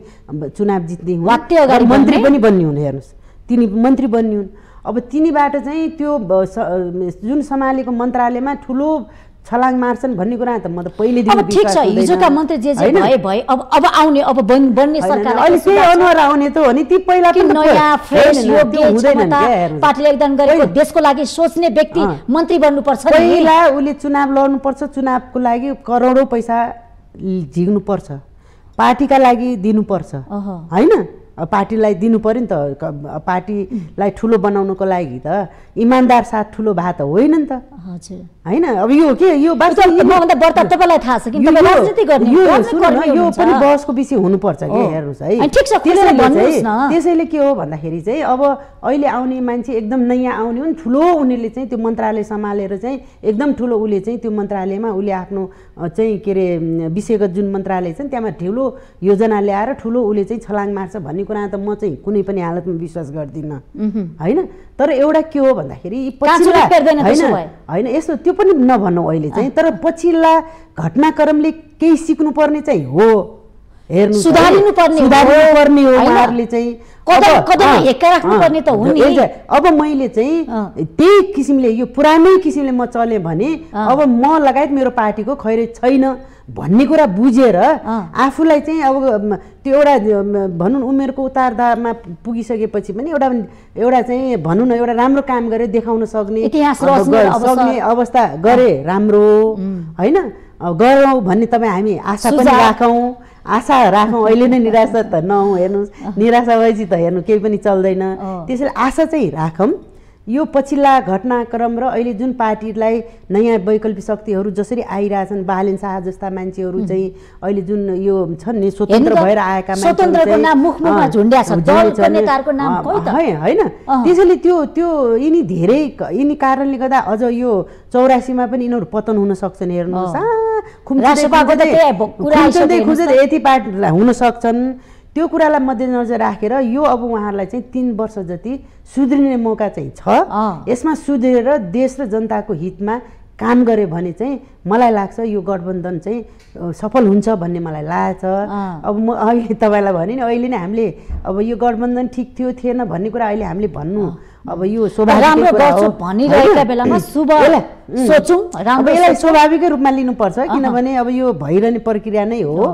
चुनाव जित्ने हुन् मन्त्री पनि बन्ने हुन् हेर्नुस् तिनी मन्त्री बन्ने हुन् अब तिनीबाट चाहिँ त्यो जुन सम्हालेको मन्त्रालयमा ठूलो छलाङ मार्छन् भन्ने कुरा त म त पहिले दिन विश्वास गर्दिनँ। अब ठीक छ हिजोका मन्त्री जे जे भए भए अब अब आउने अब बन्ने सरकार अहिले के अनुहार आउने त हो नि ती पहिला पनि नयाँ फ्रेश योग्य हुँदैन पार्टीले एकदम गरेको देशको लागि सोच्ने व्यक्ति मन्त्री बन्नु पर्छ नि पहिला उले चुनाव लड्नु पर्छ चुनावको लागि करोडौं पैसा झिग्नु पर्छ पार्टीका लागि दिनु पर्छ हैन पार्टीलाई दिनु पर्यो नि त पार्टीलाई ठूलो बनाउनको लागि त इमानदार साथ ठूलो भात होइन नि त हजुर हैन अब यो के यो वास्तव म भन्दा बर्ता तपाईलाई थाहा छ कि तपाईले राजनीति गर्ने यो यो पनि बहसको विषय हुनु पर्छ के हेर्नुस् है अनि ठीक छ त्यसैले भन्नुस् न त्यसैले के हो भन्दाखेरि चाहिँ अब अहिले आउने मान्छे एकदम नयाँ आउने हुन् ठूलो उनीले चाहिँ त्यो मन्त्रालय सम्हालेर चाहिँ एकदम ठूलो उले चाहिँ त्यो मन्त्रालयमा उले आफ्नो चाहिँ केरे विषयगत जुन मन्त्रालय छ त्यसमा ठूलो योजना ल्याएर ठूलो उले चाहिँ छलाङ मार्छ भन्ने कुरा त म चाहिँ कुनै पनि हालतमा विश्वास गर्दिन हैन तर एउटा के हो भन्दाखेरि पछिल्ला हैन यस्तो त्यो पनि नभन्नु अहिले चाहिँ तर पछिल्ला घटनाक्रमले केही सिक्नु पर्ने चाहिँ हो हेर्नु सुधारिनु पर्ने सुधारिनु पर्ने हो उहाँहरूले चाहिँ कदम कदम हेक्का राख्नु पर्ने त हो नि अब मैले चाहिँ त्यही किसिमले यो पुरानै किसिमले म चले भने अब म लगायत मेरो पार्टीको खैर छैन भन्ने कुरा बुझेर आफूलाई चाहिँ अब त्यो एउटा भनौं उमेरको उतारदामा पुगिसकेपछि पनि एउटा एउटा चाहिँ भनौं न एउटा राम्रो काम गरे देखाउन सक्ने इतिहास रच्ने अवस्था गरे राम्रो हैन गरौं भन्ने तपाई हामी आशा पनि राखौं आशा राखौं अहिले नै निराशा त नहौं हेर्नुस् निराशा भएपछि त हेर्नु केही पनि चल्दैन त्यसैले आशा चाहिँ राखौं यो पछिल्ला घटनाक्रम र अहिले जुन पार्टीलाई नयाँ वैकल्पिक शक्तिहरु जसरी आइराछन् बालेन शाह जस्ता मान्छेहरु चाहिँ अहिले जुन यो छन् नि स्वतन्त्र भएर आएका मान्छे स्वतन्त्रको नाम मुखमुखमा झुण्ड्या छ दलको नेताहरुको नाम खोइ त है हैन त्यसैले त्यो त्यो यिनी धेरै यिनी कारणले गर्दा अझ यो चौरासी मा पनि यिनीहरु पतन हुन सक्छन् हेर्नुस् खुम्चेको त त्यही कुरा आइसक्यो खुम्चेको यति पार्टीलाई हुन सक्छन् त्यो कुरालाई मध्यनजर राखेर यो अब उहाँहरूलाई चाहिँ तीन वर्ष जति सुध्रिने मौका चाहिँ छ यसमा सुध्रेर देश र जनताको हितमा काम गरे भने चाहिँ मलाई लाग्छ यो गठबन्धन चाहिँ सफल हुन्छ भन्ने मलाई लाग्छ। अब म अहिले तपाईलाई भने नि अहिले नै हामीले अब यो गठबन्धन ठीक थियो थिएन भन्ने कुरा अहिले हामीले भन्नु अब यो स्वाभाविक कुरा हो भनि रहेको बेलामा शुभ सोचौं, राम्रो यसलाई स्वाभाविक रूपमा लिनुपर्छ किनभने अब यो भइरहने प्रक्रिया नै हो।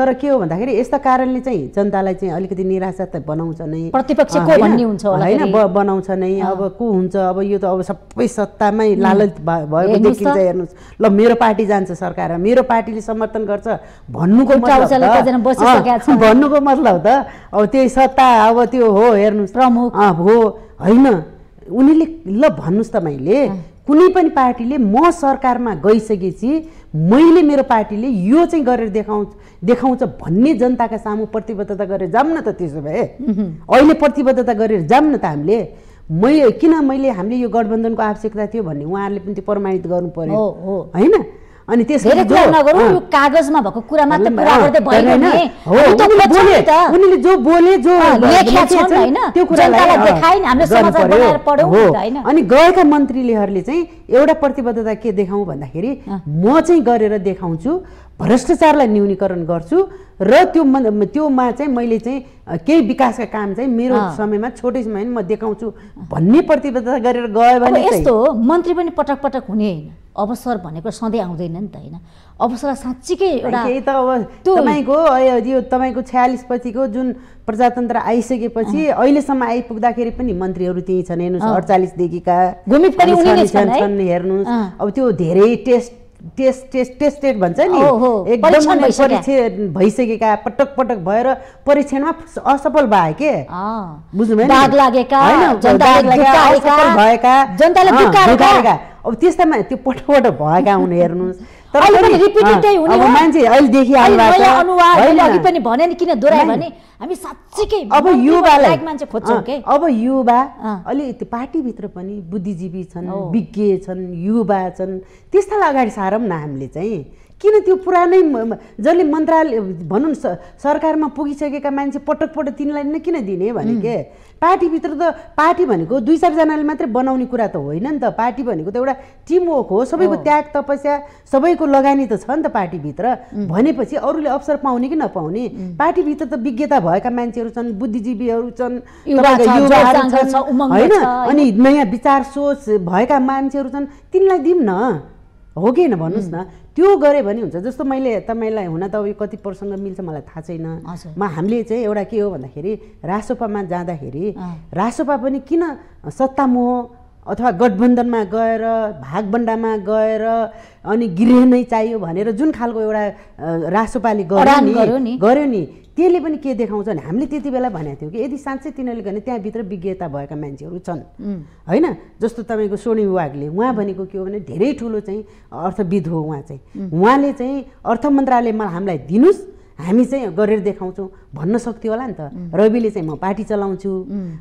तर के हो भन्दाखेरि यस्ता कारणले चाहिँ जनतालाई चाहिँ अलिकति निराशा त बनाउँछ नै, प्रतिपक्ष को भन्ने हुन्छ होला हैन बनाउँछ नै। अब को हुन्छ अब यो त अब सबै सत्तामै लालच भएको देखिन्छ। हेर्नुस् ल मेरो पार्टी जान्छ सरकारमा, मेरो पार्टीले समर्थन गर्छ भन्नुको मतलब भन्नुको मतलब त अब त्यही सत्ता अब त्यो हो हेर्नुस् प्रमुख हो हैन। उनीले ल भन्नुस् त मैले कुनै पनि पार्टीले म सरकारमा गइसकेपछि मैले मेरो पार्टीले यो चाहिँ गरेर देखाउँछ देखाउँछ भन्ने जनताका सामु प्रतिबद्धता गरेर जाम न त। त्यसो भए अहिले प्रतिबद्धता गरेर जाम न त हामीले, मैले किन मैले हामीले यो गठबन्धनको आवश्यकता थियो भन्ने उहाँहरूले पनि त्यो प्रमाणित गर्नु पर्यो हैन। अनि त्यसले जो नगरौँ यो कागजमा भएको कुरा मात्र कुरा गर्दै भएन नि, उनीले जो बोले जो लेख्या छन् हैन त्यो कुरालाई देखाइन, हामीले समाचार बनाएर पढौँ हैन। अनि गएका मन्त्रीलेहरूले चाहिँ एउटा प्रतिबद्धता के देखाउँ भन्दाखेरि म चाहिँ गरेर देखाउँछु, भ्रष्टाचारलाई न्यूनीकरण गर्छु र त्यो त्योमा चाहिँ मैले चाहिँ केही विकासका काम चाहिँ मेरो समयमा छोटै समयमा म देखाउँछु भन्ने प्रतिबद्धता गरेर गयो भने चाहिँ यस्तो मन्त्री पनि पटक पटक हुने हैन। अवसर भनेको सधैँ आउँदैन नि त हैन, अवसरलाई साँच्चीकै एउटा केही त अब तपाईँको यो तपाईँको छयालिस पछिको जुन प्रजातन्त्र आइसकेपछि अहिलेसम्म आइपुग्दाखेरि पनि मन्त्रीहरू त्यही छन् हेर्नुहोस्, अडचालिसदेखिका घुमित पनि उनीले छन् हेर्नुहोस्। अब त्यो धेरै टेस्ट टेस्ट टेस्ट टेस्टेड भन्छ नि एकदम परीक्षण भइसकेका पटक पटक भएर परीक्षणमा असफल भए के बुझ्नुभयो नि, दाग लागेका जनताले दुखाएका असफल भएका जनताले दुखाएका अब त्यस्तामा त्यो पटकपटक भएका हुनु हेर्नुस्। तर पनि रिपिटेटै हुने हो मान्छे अहिले देखि आइरहेको अनुवाद अहिले अघि पनि भने नि किन दोरायो भने हामी साच्चैकै अब युवालाई लायक मान्छे खोज्छौं के। अब युवा अलि त्यो पार्टीभित्र पनि बुद्धिजीवी छन्, विज्ञ छन्, युवा छन्, त्यस्तालाई अगाडि सारौँ न हामीले चाहिँ। किन त्यो पुरानै जसले मन्त्रालय भनौँ सरकारमा पुगिसकेका मान्छे पटक पटक तिनलाई नै किन दिने भने के पार्टीभित्र त पार्टी भनेको दुई चारजनाले मात्रै बनाउने कुरा त होइन नि त। पार्टी भनेको त एउटा टिमवर्क हो, सबैको त्याग तपस्या सबैको लगानी त छ नि त पार्टीभित्र। भनेपछि अरूले अवसर पाउने कि नपाउने, पार्टीभित्र त विज्ञता भएका मान्छेहरू छन्, बुद्धिजीवीहरू छन्, होइन अनि नयाँ विचार सोच भएका मान्छेहरू छन्, तिनलाई दिउँ न हो कि न भन्नुहोस् न। त्यो गरे भने हुन्छ। जस्तो मैले तपाईँलाई हुन त अब यो कति प्रसङ्ग मिल्छ मलाई थाहा छैन, म हामीले चाहिँ एउटा के हो भन्दाखेरि रासोपामा जाँदाखेरि रासोपा पनि किन सत्तामोह अथवा गठबन्धनमा गएर भागबन्डामा गएर अनि गृह नै चाहियो भनेर जुन खालको एउटा रासोपाले गर्यो नि गर्यो नि त्यसले पनि के देखाउँछ भने हामीले त्यति बेला भनेको थियौँ कि यदि साँच्चै तिनीहरूले भने त्यहाँभित्र विज्ञता भएका मान्छेहरू छन् होइन। जस्तो तपाईँको सोनी वागले उहाँ भनेको के हो भने धेरै ठुलो चाहिँ अर्थविद हो, उहाँ चाहिँ उहाँले चाहिँ अर्थ मन्त्रालयमा हामीलाई दिनुहोस् हामी चाहिँ गरेर देखाउँछौँ भन्न सक्थ्यो होला नि त। रविले चाहिँ म पार्टी चलाउँछु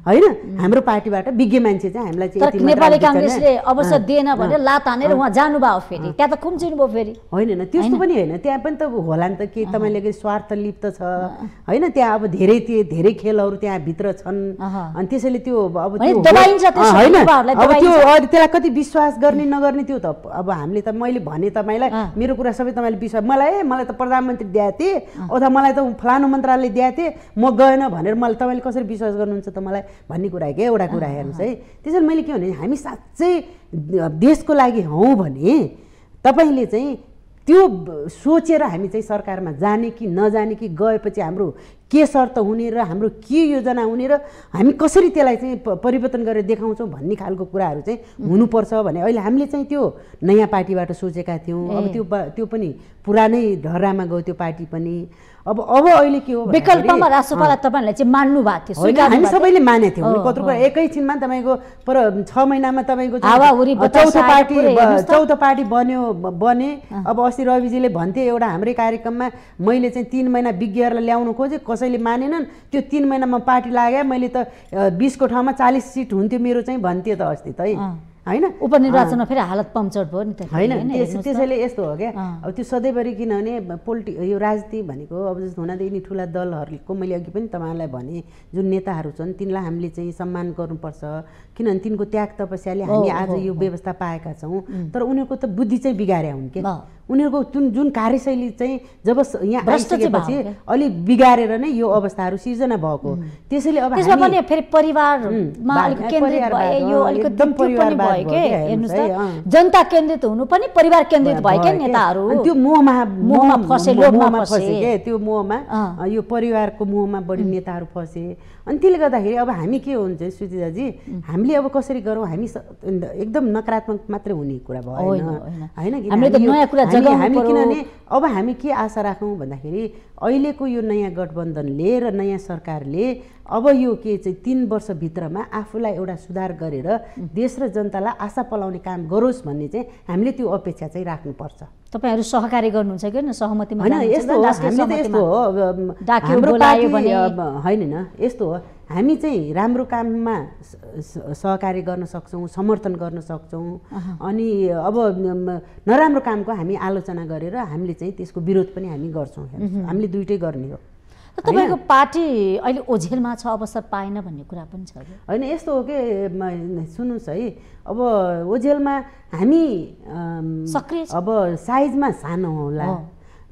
होइन, हाम्रो पार्टीबाट विज्ञ मान्छे चाहिँ हामीलाई चाहिँ यति नेपाली कांग्रेसले अवसर दिएन भनेर लात हानेर उहाँ जानुभयो फेरि त्यहाँ त खुम्चिनुभयो फेरि होइन। त्यस्तो पनि होइन, त्यहाँ पनि त होला नि त के तपाईँले स्वार्थ लिप्त छ होइन। त्यहाँ अब धेरै धेरै खेलहरू त्यहाँभित्र छन् अनि त्यसैले त्यो अब त्यसलाई कति विश्वास गर्ने नगर्ने त्यो त अब हामीले त मैले भने तपाईँलाई मेरो कुरा सबै तपाईँले विश्वास मलाई मलाई त प्रधानमन्त्री दिएको थिएँ अथवा मलाई त फलानु मन्त्रालयले दिएको थिएँ म गएन भनेर मलाई तपाईँले कसरी विश्वास गर्नुहुन्छ त मलाई भन्ने कुरा के एउटा कुरा हेर्नुहोस् है। त्यसैले मैले के भने हामी साँच्चै देशको लागि हौँ भने तपाईँले चाहिँ त्यो सोचेर हामी चाहिँ सरकारमा जाने कि नजाने कि गएपछि हाम्रो के शर्त हुने र हाम्रो के योजना हुने र हामी कसरी त्यसलाई चाहिँ परिवर्तन गरेर देखाउँछौँ भन्ने खालको कुराहरू चाहिँ हुनुपर्छ भने अहिले हामीले चाहिँ त्यो नयाँ पार्टीबाट सोचेका थियौँ। अब त्यो त्यो पनि पुरानै ढहरामा गयो त्यो पार्टी पनि। अब अब अहिले के हो विकल्पमा रासोपालाई तपाईँलाई चाहिँ मान्नु भएको थियो, हामी सबैले मानेको थियौँ कत्रो कुरा। एकैछिनमा तपाईँको पर छ महिनामा तपाईँको चौथो पार्टी चौथो पार्टी बन्यो बने। अब अस्ति रविजीले भन्थे एउटा हाम्रै कार्यक्रममा मैले चाहिँ तिन महिना विज्ञहरूलाई ल्याउनु खोजेँ कसैले मानेनन्, त्यो तिन महिनामा पार्टी लाग्यो मैले त बिसको ठाउँमा चालिस सिट हुन्थ्यो मेरो चाहिँ भन्थ्यो त अस्ति त हैन। उपनिर्वाचनमा फेरि हालत पम्चर भयो नि त हैन। त्यसैले यस्तो हो क्या अब त्यो सधैँभरि किनभने पोलिटि यो राजनीति भनेको अब जस्तो हुन त यिनी ठुला दलहरूको मैले अघि पनि तपाईँलाई भने जुन नेताहरू छन् तिनलाई हामीले चाहिँ सम्मान गर्नुपर्छ किनभने तिनको त्याग तपस्याले हामी आज यो व्यवस्था पाएका छौँ। तर उनीहरूको त बुद्धि चाहिँ बिगार्या हुन् के, उनीहरुको जुन जुन कार्यशैली चाहिँ जब यहाँ आइसकेपछि अलि बिगारेर नै यो अवस्थाहरु सिर्जना भएको। त्यसैले अब त्यसमा पनि फेरि परिवारमा अलिक केन्द्रित भए, यो अलिक एकदम परिवार भयो के हेर्नुस् त, जनता केन्द्रित हुनु पनि परिवार केन्द्रित भयो के नेताहरु। त्यो मोहमा मोहमा फसे, लोभमा फसे के, त्यो मोहमा यो परिवारको मोहमा बढी नेताहरु फसे। अनि त्यसले गर्दाखेरि अब हामी के हुन्छ सुतिजाजी, हामीले अब कसरी गरौं? हामी एकदम नकारात्मक मात्रै हुने कुरा भएन हैन, हामीले त नयाँ कुरा जगाउनु पर्यो। हामी किनभने अब हामी के आशा राखौं भन्दाखेरि अहिलेको यो नयाँ गठबन्धनले र नयाँ सरकारले अब यो के चाहिँ तीन वर्ष भित्रमा आफूलाई एउटा सुधार गरेर देश र जनतालाई आशा पलाउने काम गरोस् भन्ने चाहिँ हामीले त्यो अपेक्षा चाहिँ राख्नुपर्छ। तपाईहरु सहकार्य गर्नुहुन्छ के न, सहमतिमा जानुहुन्छ न? हामीले त यस्तो हो, डाक्यो बोलायो भने हैन न, यस्तो हो हामी चाहिँ राम्रो काममा सहकार्य गर्न सक्छौं, समर्थन गर्न सक्छौं। अनि अब नराम्रो कामको हामी आलोचना गरेर हामीले चाहिँ त्यसको विरोध पनि हामी गर्छौं। हामीले दुईटै गर्ने हो। तपाईको पार्टी अहिले ओझेलमा छ, अवसर पाएन भन्ने कुरा पनि छ हैन? यस्तो हो के सुन्नुस् है, अब ओझेलमा हामी सक्रिय, अब साइजमा सानो होला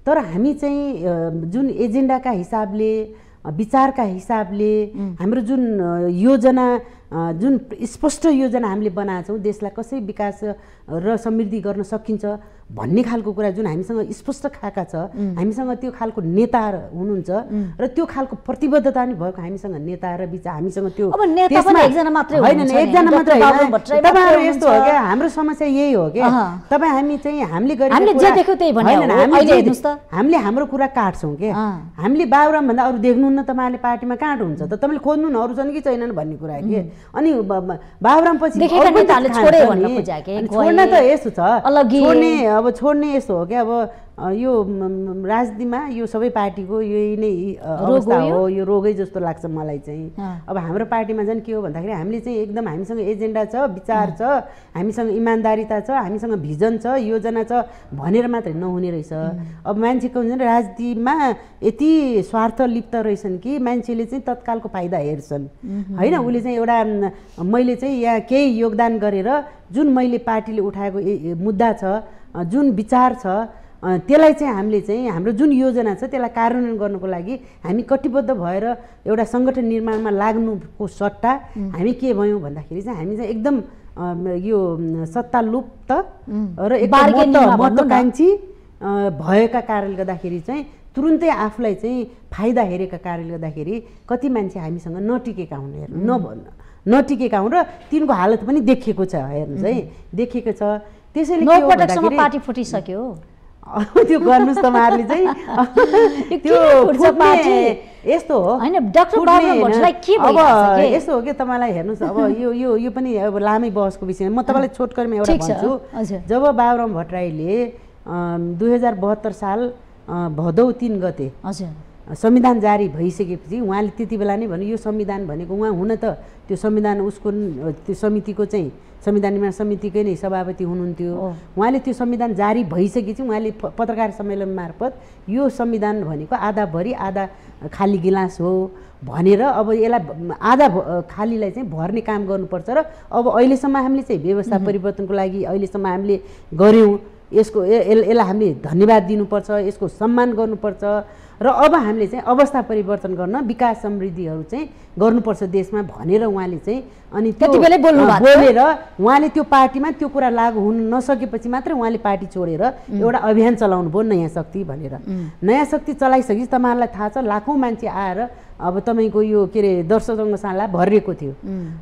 तर हामी चाहिँ जुन एजेन्डाका हिसाबले, विचारका हिसाबले, हाम्रो जुन योजना, जुन स्पष्ट योजना हामीले बनाएछौं देशलाई कसरी विकास र समृद्धि गर्न सकिन्छ भन्ने खालको कुरा जुन हामीसँग स्पष्ट खाका छ, हामीसँग त्यो खालको नेता हुनुहुन्छ र त्यो खालको प्रतिबद्धता नि भएको हामीसँग नेता र विचार हामीसँग त्यो त्यसमा एकजना मात्र हैन नि, एकजना मात्र हैन। तपाईहरु यस्तो हो के, हाम्रो समस्या यही हो के, तपाई हामी चाहिँ हामीले गरेको हामीले जे देख्यौ त्यही भन्ने हो। अहिले हेर्नुस् त, हामीले हाम्रो कुरा काट्छौं के, हामीले बाबुराम भन्दा अरु देख्नुहुन्न तपाईहरुले पार्टीमा काट हुन्छ त, तपाईले खोज्नु न अरु जन कि छैनन् भन्ने कुरा के। अनि बाबुराम पछि देखेका नेताले छोडे भन्न खोज्या के, छोड्न त यस्तो छ छोड्ने, अब छोड्ने यस्तो हो के, अब यो राजनीतिमा यो सबै पार्टीको यही नै अवस्था हो, यो रोगै जस्तो लाग्छ मलाई चाहिँ। अब हाम्रो पार्टीमा झन् के हो भन्दाखेरि हामीले चाहिँ एकदम हामीसँग एजेन्डा छ, विचार छ, हामीसँग इमान्दारिता छ, हामीसँग भिजन छ, योजना छ भनेर मात्रै नहुने रहेछ। अब मान्छेको हुन्छ राजनीतिमा यति स्वार्थ लिप्त रहेछन् कि मान्छेले चाहिँ तत्कालको फाइदा हेर्छन् हैन। उले चाहिँ एउटा मैले चाहिँ यहाँ केही योगदान गरेर जुन मैले पार्टीले उठाएको मुद्दा छ, जुन विचार छ, त्यसलाई चाहिँ हामीले चाहिँ हाम्रो जुन योजना छ त्यसलाई कार्यान्वयन गर्नको लागि हामी कटिबद्ध भएर एउटा संगठन निर्माणमा लाग्नुको सट्टा हामी के भयौँ भन्दाखेरि चाहिँ हामी चाहिँ एकदम यो सत्ता लुप्त र महत्त्वाकांक्षी भएका कारणले गर्दाखेरि चाहिँ तुरुन्तै आफूलाई चाहिँ फाइदा हेरेका कारणले गर्दाखेरि कति मान्छे हामीसँग नटिकेका हुन्, हेर्नु न नटिकेका हुन् र तिनको हालत पनि देखिएको छ, हेर्नुहोस् है देखिएको छ। त्यसैले के हो भन्दाखेरि पार्टी फुटिसक्यो त्यो गर्नुस् त मारले चाहिँ त्यो पार्टी यस्तो हो हैन। डाक्टर बाबुराम भट्टराईलाई के भइरहेछ के, यस्तो हो के तपाईलाई हेर्नुस्, अब यो यो यो पनि अब लामै बहसको विषय, म तपाईलाई छोटकर्म एउटा भन्छु। जब बाबुराम भट्टराईले दुई हजार बहत्तर साल भदौ तीन गते संविधान जारी भइसकेपछि उहाँले त्यति बेला नै भन्यो यो संविधान भनेको, उहाँ हुन त त्यो संविधान उसको त्यो समितिको चाहिँ संविधान निर्माण समितिकै नै सभापति हुनुहुन्थ्यो। उहाँले त्यो संविधान जारी भइसकेपछि उहाँले पत्रकार सम्मेलन मार्फत यो संविधान भनेको आधा भरी आधा खाली गिलास हो भनेर अब यसलाई आधा खालीलाई चाहिँ भर्ने काम गर्नुपर्छ र अब अहिलेसम्म हामीले चाहिँ व्यवस्था परिवर्तनको लागि अहिलेसम्म हामीले गऱ्यौँ, यसको यसलाई हामीले धन्यवाद दिनुपर्छ, यसको सम्मान गर्नुपर्छ र अब हामीले चाहिँ अवस्था परिवर्तन गर्न विकास समृद्धिहरू चाहिँ गर्नुपर्छ देशमा भनेर उहाँले चाहिँ अनि त्यतिबेलै बोल्नु भएको बोलेर उहाँले त्यो पार्टीमा त्यो कुरा लागू हुन नसकेपछि मात्र उहाँले पार्टी छोडेर एउटा अभियान चलाउनु भयो नयाँ शक्ति भनेर। नयाँ शक्ति चलाइसकेपछि तपाईँहरूलाई थाहा छ लाखौँ मान्छे आएर अब तपाईँको यो के अरे दर्शकसँग साला भरिएको थियो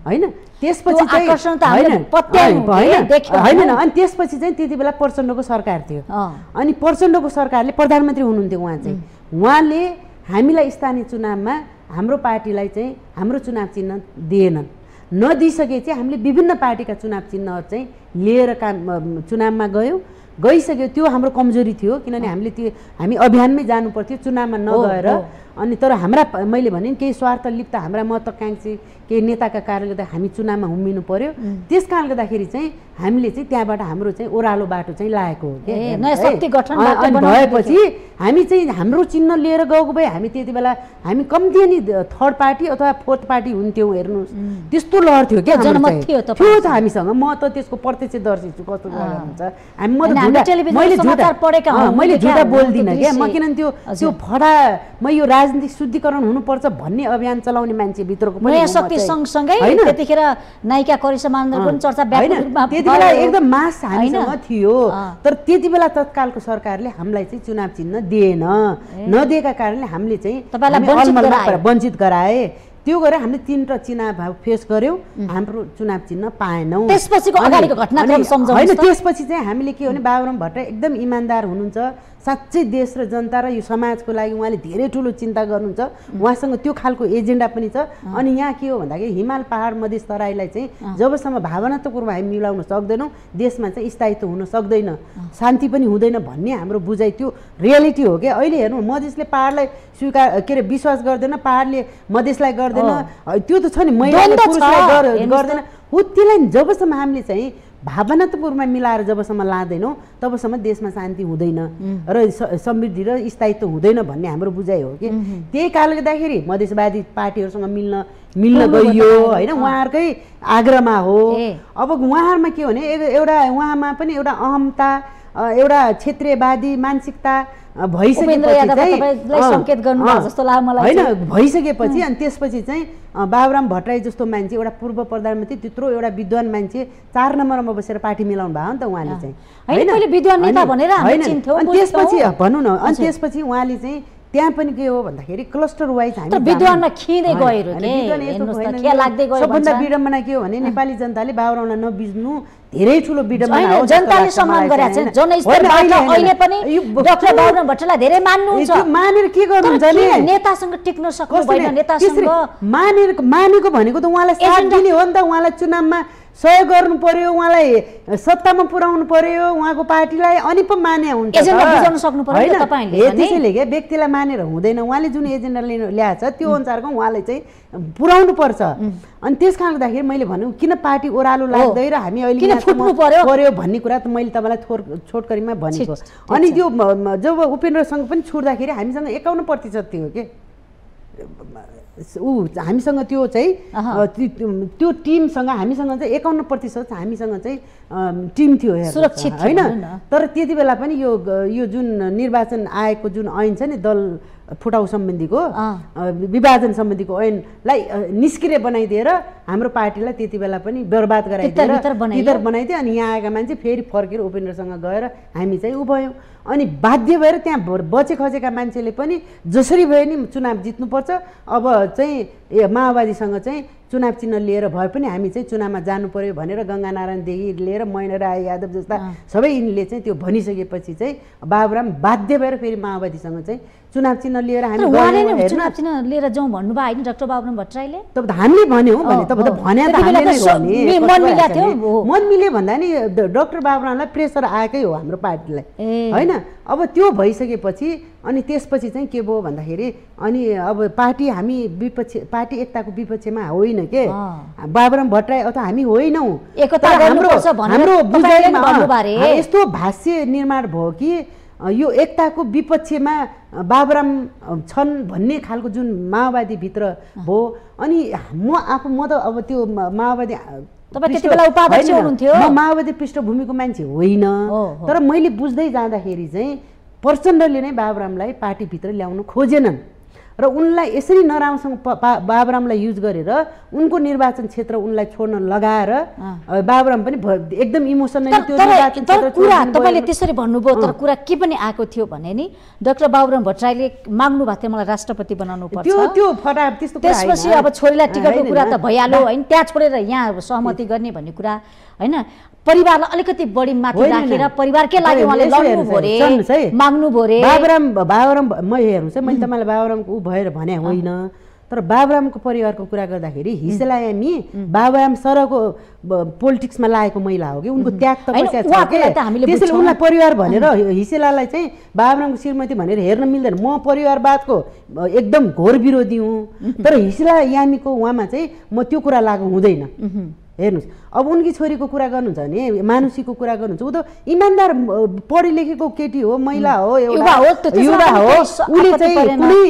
हैन। त्यसपछि चाहिँ आकर्षण त हैन हैन अनि त्यसपछि चाहिँ त्यति बेला प्रचण्डको सरकार थियो, अनि प्रचण्डको सरकारले प्रधानमन्त्री हुनुहुन्थ्यो उहाँ चाहिँ, उहाँले हामीलाई स्थानीय चुनावमा हाम्रो पार्टीलाई चाहिँ हाम्रो चुनाव चिन्ह दिएनन्। नदिइसकेपछि हामीले विभिन्न पार्टीका चुनाव चिन्हहरू चाहिँ लिएर काम चुनावमा गयौँ, गइसक्यो। त्यो हाम्रो कमजोरी थियो किनभने हामीले त्यो हामी अभियानमै जानु पर्थ्यो चुनावमा नगएर। अनि तर हाम्रा मैले भने केही स्वार्थ लिप्त हाम्रा महत्त्वाकांक्षी केही नेताका कारणले गर्दा हामी चुनावमा हुम्मिनु पर्यो। त्यस कारणले गर्दाखेरि चाहिँ हामीले चाहिँ त्यहाँबाट हाम्रो चाहिँ ओह्रालो बाटो चाहिँ लागेको हो के। नयाँ शक्ति गठन भएपछि हामी चाहिँ हाम्रो चिन्ह लिएर गएको भए हामी त्यति बेला हामी कम्ती नि थर्ड पार्टी अथवा फोर्थ पार्टी हुन्थ्यौँ, हेर्नुहोस् त्यस्तो लहर थियो क्या, जनमत थियो त हामीसँग। म त त्यसको प्रत्यक्षदर्शी छु, कस्तो हुन्छ हामी मैले झुटा बोल्दिनँ के म किन त्यो त्यो फडा म यो राजनीतिक शुद्धिकरण हुनुपर्छ भन्ने अभियान चलाउने मान्छे भित्रको पनि शक्ति सँगसँगै त्यतिखेर नायिका करिश्मा मानन्दरको पनि चर्चा व्यापक रूपमा त्यतिबेला एकदम मास हामीसँग थियो। तर त्यतिबेला तत्कालको सरकारले हामीलाई चाहिँ चुनाव चिन्ह दिएन, नदिएका कारणले हामीले चाहिँ तपाईलाई वञ्चित गराए। त्यो गरे हामीले तीनटा चुनाव फेस गर्यौं, हाम्रो चुनाव चिन्ह पाएनौं। त्यसपछिको अगाडिको घटनाक्रम सम्झौँ हैन, त्यसपछि चाहिँ हामीले के हो भने बाबुराम भट्टराई एकदम इमानदार हुनुहुन्छ, साच्चै देश र जनता र यो समाजको लागि उहाँले धेरै ठूलो चिन्ता गर्नुहुन्छ, उहाँसँग त्यो खालको एजेन्डा पनि छ। अनि यहाँ के हो भन्दाखेरि हिमाल पहाड मधेस तराईलाई चाहिँ जबसम्म भावनात्मक रूपमा हामी मिलाउन सक्दैनौं, देशमा चाहिँ स्थायित्व हुन सक्दैन, शान्ति पनि हुँदैन भन्ने हाम्रो बुझाइ त्यो रियालिटी हो के। अहिले हेर्नु मधेसले पहाडलाई स्वीकार के अरे विश्वास गर्दैन, पहाडले मधेसलाई त्यो त छ नि गर्दैन हो। त्यसलाई जबसम्म हामीले चाहिँ भावनात्मक रूपमा मिलाएर जबसम्म लाँदैनौँ तबसम्म देशमा शान्ति हुँदैन र समृद्धि र स्थायित्व हुँदैन भन्ने हाम्रो बुझाइ हो कि। त्यही कारणले गर्दाखेरि मधेसवादी पार्टीहरूसँग मिल्न मिल्न गइयो होइन, उहाँहरूकै आग्रहमा हो। अब उहाँहरूमा के हो भने एउटा उहाँमा पनि एउटा अहमता, एउटा क्षेत्रीयवादी मानसिकता भइसकेपछि अनि त्यसपछि चाहिँ बाबुराम भट्टराई जस्तो मान्छे, एउटा पूर्व प्रधानमन्त्री, त्यत्रो एउटा विद्वान मान्छे चार नम्बरमा बसेर पार्टी मिलाउनु भयो नि त उहाँले चाहिँ भनौँ न। अनि त्यसपछि उहाँले चाहिँ त्यहाँ पनि के हो भन्दाखेरि क्लस्टर वाइज सबभन्दा विडम्बना के हो भने नेपाली जनताले बाबुरामलाई नबिज्नु धेरै ठुलो विडम्बना हो। जनताले सम्मान गरेछ जनस्तरबाट, अहिले पनि डाक्टर बाबुराम भट्टराईलाई धेरै मान्नुहुन्छ, मानेर के गर्नुहुन्छ नि नेतासँग टिक्न सक्नु भएन, नेतासँग मानेर मानेको भनेको त उहाँलाई साथ दिने हो नि त, उहाँलाई चुनावमा सहयोग गर्नु पर्यो, उहाँलाई सत्तामा पुर्याउनु पर्यो उहाँको पार्टीलाई, अनि पो माने हुन्छ एजेन्डा बुझाउन सक्नु पर्यो तपाईले। त्यसैले के व्यक्तिलाई मानेर हुँदैन, उहाँले जुन एजेन्डा ल्याएको छ त्यो अनुसारको उहाँले चाहिँ पुर्याउनु पर्छ। अनि त्यस कारणले गर्दाखेरि मैले भन्नु किन पार्टी ओह्रालो लाग्दै र हामी अहिले किन फुट्नु पर्यो पर्यो भन्ने कुरा त मैले तपाईँलाई थोर छोटकरीमा भनेको। अनि त्यो जब उपेन्द्रसँग पनि छुट्दाखेरि हामीसँग एकाउन्न प्रतिशत थियो के ऊ हामीसँग त्यो चाहिँ त्यो टिमसँग हामीसँग चाहिँ एकाउन्न प्रतिशत हामीसँग चाहिँ टिम थियो सुरक्षित होइन। तर त्यति बेला पनि यो यो जुन निर्वाचन आयोगको जुन ऐन छ नि दल फुटाउ सम्बन्धीको विभाजन सम्बन्धीको ऐनलाई निष्क्रिय बनाइदिएर हाम्रो पार्टीलाई त्यति बेला पनि बर्बाद गराइदिएर इतर बनाइदियो। अनि यहाँ आएका मान्छे फेरि फर्केर उपेन्द्रसँग गएर हामी चाहिँ उभ्यौँ। अनि बाध्य भएर त्यहाँ बचे खसेका मान्छेले पनि जसरी भए नि चुनाव जित्नुपर्छ, अब चाहिँ माओवादीसँग चाहिँ चुनाव चिन्ह लिएर भए पनि हामी चाहिँ चुनावमा जानु पर्यो भनेर गङ्गानारायणदेखि लिएर महेन्द्र राय यादव जस्ता सबै यिनले चाहिँ त्यो भनिसकेपछि चाहिँ बाबुराम बाध्य भएर फेरि माओवादीसँग चाहिँ चुनाव चिन्ह लिएर हामी चुनाव चिन्ह लिएर जाउँ भन्नुभयो नि डाक्टर बाबुराम भट्टराईले। तब त हामीले भन्यौँ भने तब त भने त हामीले मन मिला थियो, मन मिल्यो भन्दा नि डाक्टर बाबुरामलाई प्रेसर आएकै हो हाम्रो पार्टीलाई होइन। अब त्यो भइसकेपछि अनि त्यसपछि चाहिँ के भयो भन्दाखेरि अनि अब पार्टी हामी विपक्ष पार्टी एकताको विपक्षमा होइन के बाबुराम भट्टराई अथवा हामी होइनौँ, यस्तो भाष्य निर्माण भयो कि यो एकताको विपक्षमा बाबुराम छन् भन्ने खालको जुन माओवादीभित्र भयो। अनि म आफू म त अब त्यो माओवादी तपाईँ त्यति बेला उपाध्यक्ष हुनुहुन्थ्यो, म माओवादी पृष्ठभूमिको मान्छे होइन, तर मैले बुझ्दै जाँदाखेरि चाहिँ प्रचण्डले नै बाबुरामलाई पार्टीभित्र ल्याउनु खोजेनन् र उनलाई यसरी नराम्रोसँग बाबुरामलाई युज गरेर उनको निर्वाचन क्षेत्र उनलाई छोड्न लगाएर बाबुराम पनि एकदम इमोसनल त्यो निर्वाचन क्षेत्र कुरा तपाईले त्यसरी भन्नुभयो। तर कुरा के पनि आएको थियो भने नि डाक्टर बाबुराम भट्टराईले माग्नु भएको थियो मलाई राष्ट्रपति बनाउनु पर्छ, त्यो त्यो फटा त्यस्तो कुरा आयो। त्यसपछि अब छोरीलाई टिकटको कुरा त भइहाल्यो हैन, त्यहाँ छोडेर यहाँ सहमति गर्ने भन्ने कुरा हैन, परिवारलाई अलिकति बढी माथि राखेर परिवारकै लागि उहाँले लड्नु भोरे माग्नु भोरे बाबुराम बाबुराम म हेर्नुस् है मैले तपाईँलाई बाबुरामको उ भएर भने होइन। तर बाबुरामको परिवारको कुरा गर्दाखेरि हिजलायामी बाबुराम सरको पोलिटिक्समा लागेको महिला हो कि, उनको त्याग तपस्या छ के, त्यसैले उनलाई परिवार भनेर हिसेलालाई चाहिँ बाबुरामको श्रीमती भनेर हेर्न मिल्दैन। म परिवारवादको एकदम घोर विरोधी हुँ, तर हिसेला यामीको उहाँमा चाहिँ म त्यो कुरा लागु हुँदैन हेर्नुस् अब उनकी छोरीको कुरा गर्नुहुन्छ नि मानुसीको कुरा गर्नुहुन्छ उ त इमानदार पढे लेखेको केटी हो महिला हो एउटा युवा हो उले चाहिँ कुनै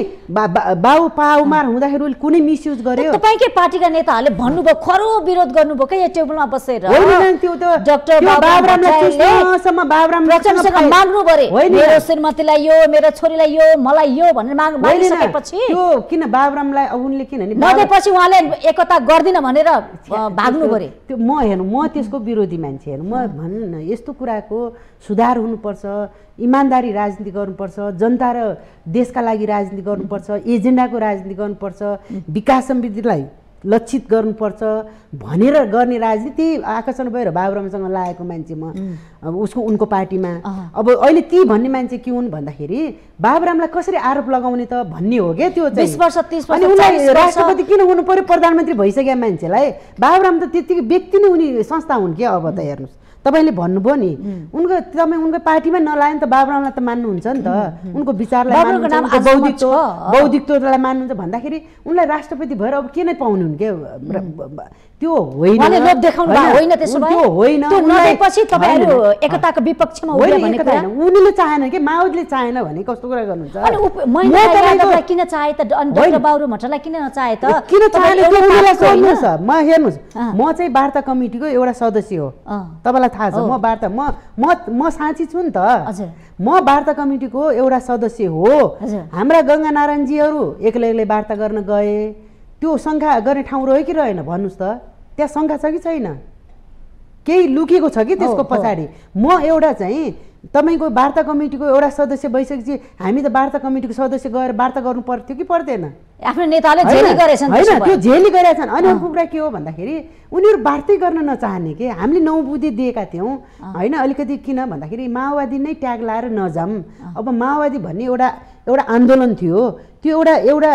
बाउ पाउमार हुँदाखेरि उले कुनै मिसयुज गर्यो तपाईकै पार्टीका नेताहरूले भन्नुभयो खरो विरोध गर्नुभयो के यो टेबलमा बसेर होइन त्यो त डाक्टर बाबुरामले चुस्नसम्म बाबुराम रचनासँग माग्नु भरे मेरो श्रीमतीलाई यो मेरो छोरीलाई यो मलाई यो भनेर माग मागिसकेपछि त्यो किन बाबुरामलाई उनले किन नदेपछि उहाँले एकता गर्दिन भनेर भाग्नु त्यो म हेर्नु म त्यसको विरोधी मान्छे हेर्नु म भन्नु न यस्तो कुराको सुधार हुनुपर्छ इमानदारी राजनीति गर्नुपर्छ जनता र देशका लागि राजनीति गर्नुपर्छ एजेन्डाको राजनीति गर्नुपर्छ विकास समृद्धिलाई लक्षित गर्नुपर्छ भनेर गर्ने राजनीति आकर्षण भएर बाबुरामसँग लागेको मान्छे म उसको उनको पार्टीमा अब अहिले ती भन्ने मान्छे के हुन् भन्दाखेरि बाबुरामलाई कसरी आरोप लगाउने त भन्ने हो के त्यो चाहिँ बीस वर्ष तीस वर्ष राष्ट्रपति किन हुनु पर्यो प्रधानमन्त्री भइसक्या मान्छेलाई बाबुराम त त्यतिकै व्यक्ति नै उनी संस्था हुन् के अब त हेर्नुस् तपाईले भन्नुभयो नि उनको तपाई उनको पार्टीमा नलाए नि त बाबुरामलाई त मान्नुहुन्छ नि त उनको विचारलाई मान्नुहुन्छ बौद्धिकत्व बौद्धिकत्वलाई मान्नुहुन्छ भन्दाखेरि उनलाई राष्ट्रपति भएर अब के नै पाउनुहुन् के त्यो होइन उहाँले लोभ देखाउनु भा होइन त्यसो भए त्यो होइन नदेपछि तपाईहरु एकताको विपक्षमा उभिए भनेको हैन उनीले चाहेन के माओवादीले चाहेन भने कस्तो कुरा गर्नुहुन्छ अनि मैले यादवलाई किन चाहे त अनि डाक्टर बाबुराम भट्टराईलाई किन नचाहे त किन चाहेन त्यो उनीलाई सोध्नुस् म हेर्नुस् म चाहिँ वार्ता कमिटीको एउटा सदस्य हो तपाईलाई थाहा छ म वार्ता म म साँची छु नि त हजुर म वार्ता कमिटीको एउटा सदस्य हो हाम्रा गंगा नारायणजीहरु एक्लै एक्लै वार्ता गर्न गए त्यो शंका गर्ने ठाउँ रह्यो कि रहेन भन्नुस् त त्यहाँ शंका छ कि छैन केही लुकेको छ कि त्यसको पछाडी म एउटा चाहिँ तपाईको वार्ता कमिटीको एउटा सदस्य भइसकेपछि हामी त वार्ता कमिटीको सदस्य गएर वार्ता गर्नु पर्थ्यो कि पर्दैन आफ्नो नेताले झेली गरेछन् हैन त्यो झेली गरेछन् अनि अर्को कुरा के हो भन्दाखेरि उनीहरु वार्ता गर्न नचाहने के हामीले नौ बुद्धि दिएका थियौं हैन अलिकति किन भन्दाखेरि माओवादी नै ट्याग लाएर नजाम अब माओवादी भन्ने एउटा एउटा आन्दोलन थियो त्यो एउटा एउटा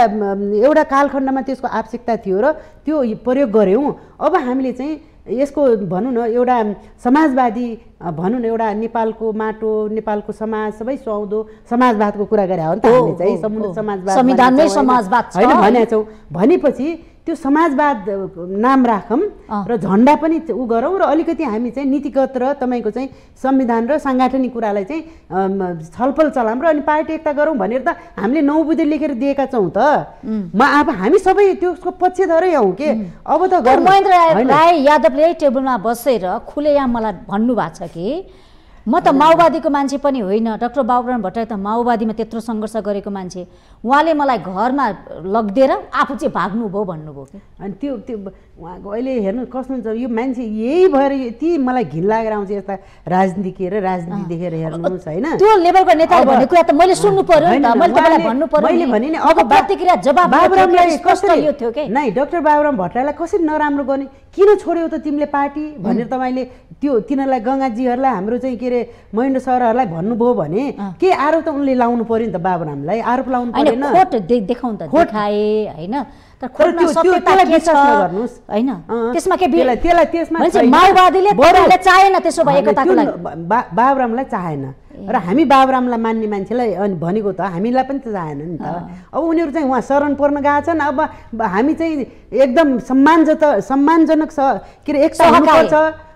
एउटा कालखण्डमा त्यसको आवश्यकता थियो र त्यो प्रयोग गर्यौं अब हामीले चाहिँ यसको भनु न एउटा समाजवादी भनु न एउटा नेपालको माटो नेपालको समाज सबै सुहाउँदो समाजवादको कुरा गरे हो नि त हामीले चाहिँ सम्पूर्ण समाजवाद संविधानमै समाजवाद छ हैन भनेछौ भनेपछि त्यो समाजवाद नाम राखम र झण्डा पनि उ गरौं र अलिकति हामी चाहिँ नीतिगत र तपाईको चाहिँ संविधान र सांगठनिक कुरालाई चाहिँ छलफल चलाम र अनि पार्टी एकता गरौं भनेर त हामीले नौ बुधे लेखेर दिएका छौं त म आफ हामी सबै त्यसको पक्षधरै हौ के अब त महेन्द्र राय यादवले टेबलमा बसेर खुलेआम मलाई भन्नु भएको छ कि म त माओवादीको मान्छे पनि होइन डाक्टर बाबुराम भट्टराई त माओवादीमा त्यत्रो संघर्ष गरेको मान्छे उहाँले मलाई घरमा लगिदिएर आफू चाहिँ भाग्नुभयो भन्नुभयो कि अनि त्यो त्यो उहाँको अहिले हेर्नु कस्तो हुन्छ यो मान्छे यही भएर यति मलाई घिन लागेर आउँछ यस्ता राजनीतिके र राजनीति देखेर हेर्नुहोस् होइन त्यो लेभलको नेताले भन्ने कुरा त मैले सुन्नु पर्यो नि त मैले तपाईलाई भन्नु पर्यो मैले भने नि अब प्रतिक्रिया जवाफ बाबुरामलाई कसरी यो थियो के नै डाक्टर बाबुराम भट्टराईलाई कसरी नराम्रो गर्ने किन छोड्यौ त तिमीले पार्टी भनेर तपाईले त्यो तिनीलाई गंगाजीहरुलाई हाम्रो चाहिँ के महेन्द्र सरहरुलाई भन्नुभयो भने के आरोप त उनले लाउनु पर्यो नि त बाबुरामलाई आरोप लाउनु पर्दैन खोट देखाउन त देखाए हैन तर खोट्न सत्यता के छ गर्नुस् हैन त्यसमा के त्यसलाई त्यसलाई त्यसमा माओवादीले त्यसलाई चाहेन त्यसो भए एकताको लागि बाबुरामलाई चाहेन र हामी बाबुरामलाई मान्ने मान्छेलाई अनि भनेको त हामीलाई पनि त चाहेन नि त अब उनीहरु चाहिँ उहाँ शरण पर्न गएछन् अब हामी चाहिँ एकदम सम्मानजनक सम्मानजनक छ के रे एकता हुनुपर्छ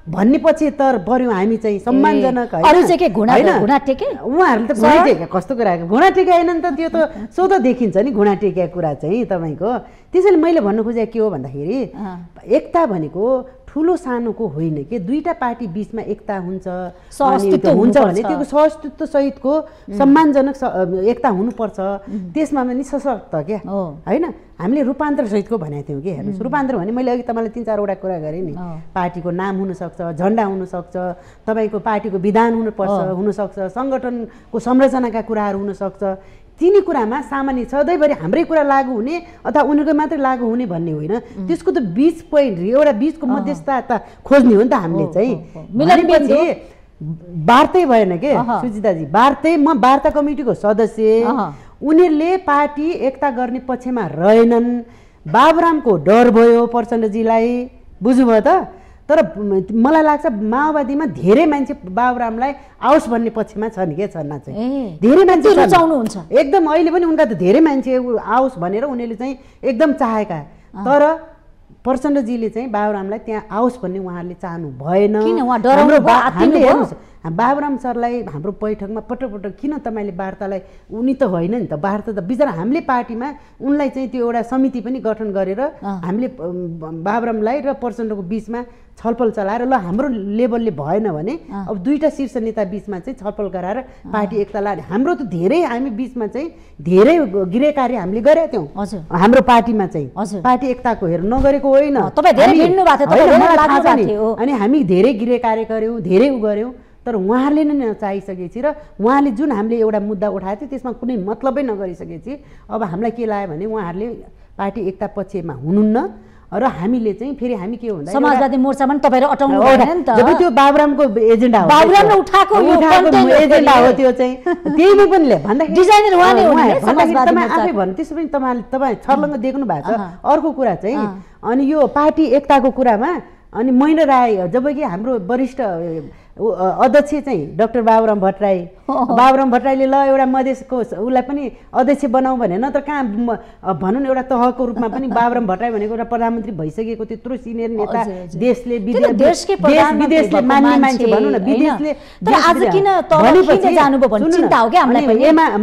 भन्ने पछि तर पर्यो हामी चाहिँ सम्मानजनक हैन अरु चाहिँ के घुणा घुणा टेके उहाँहरुले त घुणा टेके कस्तो कुरा घुणा टेके हैन नि त त्यो त सोध देखिन्छ नि घुणा टेके कुरा चाहिँ तपाईको त्यसैले मैले भन्नु खोजे के हो भन्दाखेरि एकता भनेको ठूलो सानोको होइन के दुईटा पार्टी बीचमा एकता हुन्छ सहअस्तित्व हुन्छ भने त्यसको सहअस्तित्व सहितको सम्मानजनक एकता हुनुपर्छ त्यसमा पनि सशक्त के हैन हामीले रूपान्तर सहितको भनेको थियौं के हेर्नुस् रूपान्तर भने मैले अघि तपाईलाई तीन चार वटा कुरा गरे नि पार्टीको नाम हुन सक्छ झण्डा हुन सक्छ तपाईको पार्टीको विधान हुन पर्छ हुन सक्छ संगठनको संरचनाका कुराहरु हुन सक्छ तिनी कुरामा सामान्य सधैँभरि हाम्रै कुरा लागू हुने अथवा उनीहरुको मात्रै लागू हुने भन्ने होइन त्यसको त बीच पोइन्ट एउटा बीचको मध्यस्थता खोज्ने हो नि त हामीले चाहिँ मिलाइपछि वार्तै भएन के सुजिताजी वार्तै म वार्ता कमिटीको सदस्य उनीहरुले पार्टी एकता गर्ने पक्षमा रहेनन् बाबुरामको डर भयो प्रचण्डजीलाई बुझ्नुभयो त तर मलाई लाग्छ माओवादीमा धेरै मान्छे बाबुरामलाई आओस् भन्ने पक्षमा छन् के छन् चाहिँ धेरै मान्छे रुचाउनु हुन्छ एकदम अहिले पनि उनका त धेरै मान्छे आओस् भनेर उनीले चाहिँ एकदम चाहेका तर पर्सनजीले चाहिँ बाबुरामलाई त्यहाँ आओस् भन्ने उहाँहरूले चाहनु भएन। बाबुराम सरलाई हाम्रो बैठकमा पटक पटक किन तपाईले वार्तालाई, उनी त होइन नि त, वार्ता त बिचरा हामीले पार्टीमा उनलाई चाहिँ त्यो एउटा समिति पनि गठन गरेर हामीले बाबुरामलाई र प्रचण्डको बीचमा छलफल चलाएर ल हाम्रो लेभलले भएन भने अब दुईटा शीर्ष नेता बीचमा चाहिँ छलफल गराएर पार्टी एकता ल्याउने। हाम्रो त धेरै हामी बीचमा चाहिँ धेरै गृह कार्य हामीले गरेका थियौँ हाम्रो पार्टीमा चाहिँ, पार्टी एकताको हेर नगरेको होइन। अनि हामी धेरै गृह कार्य गऱ्यौँ, धेरै उ गऱ्यौँ, तर उहाँहरूले नै नचाहिसकेपछि र उहाँले जुन हामीले एउटा मुद्दा उठाएको थियो त्यसमा कुनै मतलबै नगरिसकेपछि अब हामीलाई के लाग्यो भने उहाँहरूले पार्टी एकता पक्षमा हुनुहुन्न र हामीले चाहिँ फेरि हामी के हुन्छ समाजवादी मोर्चा पनि तपाईहरु अटाउनु भएन नि त। जब त्यो बाबुरामको एजेन्डा हो, बाबुरामले उठाएको यो कन्टेन्ट एजेन्डा हो त्यो चाहिँ, त्यसले पनि ले भन्दा डिजाइनर उहाँ नै हुनुहुन्छ समाजवादी मोर्चा। तपाई आफै भन्नु त्यसो पनि तपाईले तपाई छर्लङ्ग देख्नु भएको छ। अर्को कुरा चाहिँ अनि यो पार्टी एकताको कुरामा अनि महेन्द्र राय जबकि हाम्रो वरिष्ठ अध्यक्ष चाहिँ डाक्टर बाबुराम भट्टराई, बाबुराम भट्टराईले ल एउटा मधेसको उसलाई पनि अध्यक्ष बनाऊ भने नत्र कहाँ भनौँ न एउटा तहको रूपमा पनि बाबुराम भट्टराई भनेको एउटा प्रधानमन्त्री भइसकेको त्यत्रो सिनियर नेता देशले विदेशले मान्ने मान्छे भनौँ न विदेशले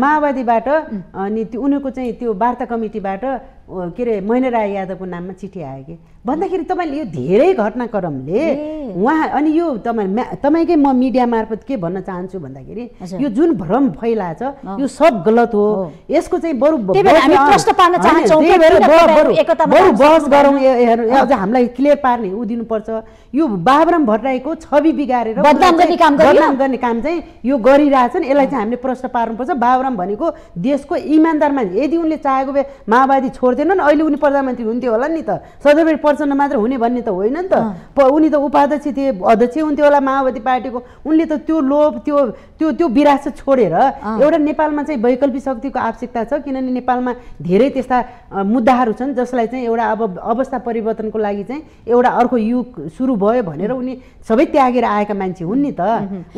माओवादीबाट अनि त्यो उनीहरूको चाहिँ त्यो वार्ता कमिटीबाट के अरे महेन्द्र राय यादवको नाममा चिठी आयो कि भन्दाखेरि तपाईँले यो धेरै घटनाक्रमले उहाँ अनि यो तपाईँ तपाईँकै म मिडिया मार्फत के भन्न चाहन्छु भन्दाखेरि यो जुन भ्रम फैलाएछ यो सब गलत हो। यसको चाहिँ बरु बरु बहस गरौँ, अझ हामीलाई क्लियर पार्ने ऊ दिनुपर्छ। यो बाबुराम भट्टराईको छवि बिगारेर बदनाम गर्ने काम चाहिँ यो गरिरहेछन्, यसलाई चाहिँ हामीले प्रश्न पार्नुपर्छ। बाबुराम भनेको देशको इमान्दार मान्छे, यदि उनले चाहेको भए माओवादी छोड्दैनन् अहिले उनी प्रधानमन्त्री हुन्थ्यो होला नि त, सधैँ प्रचण्ड मात्र हुने भन्ने त होइन नि त। उनी त उपाध्यक्ष थिए, अध्यक्ष हुन्थ्यो होला माओवादी पार्टीको। उनले त त्यो लोभ त्यो त्यो त्यो विरासत छोडेर एउटा नेपालमा चाहिँ वैकल्पिक शक्तिको आवश्यकता छ, किनभने नेपालमा धेरै त्यस्ता मुद्दाहरू छन् जसलाई चाहिँ एउटा अब अवस्था परिवर्तनको लागि चाहिँ एउटा अर्को युग सुरु भयो भनेर उनी सबै त्यागेर आएका मान्छे हुन् नि त।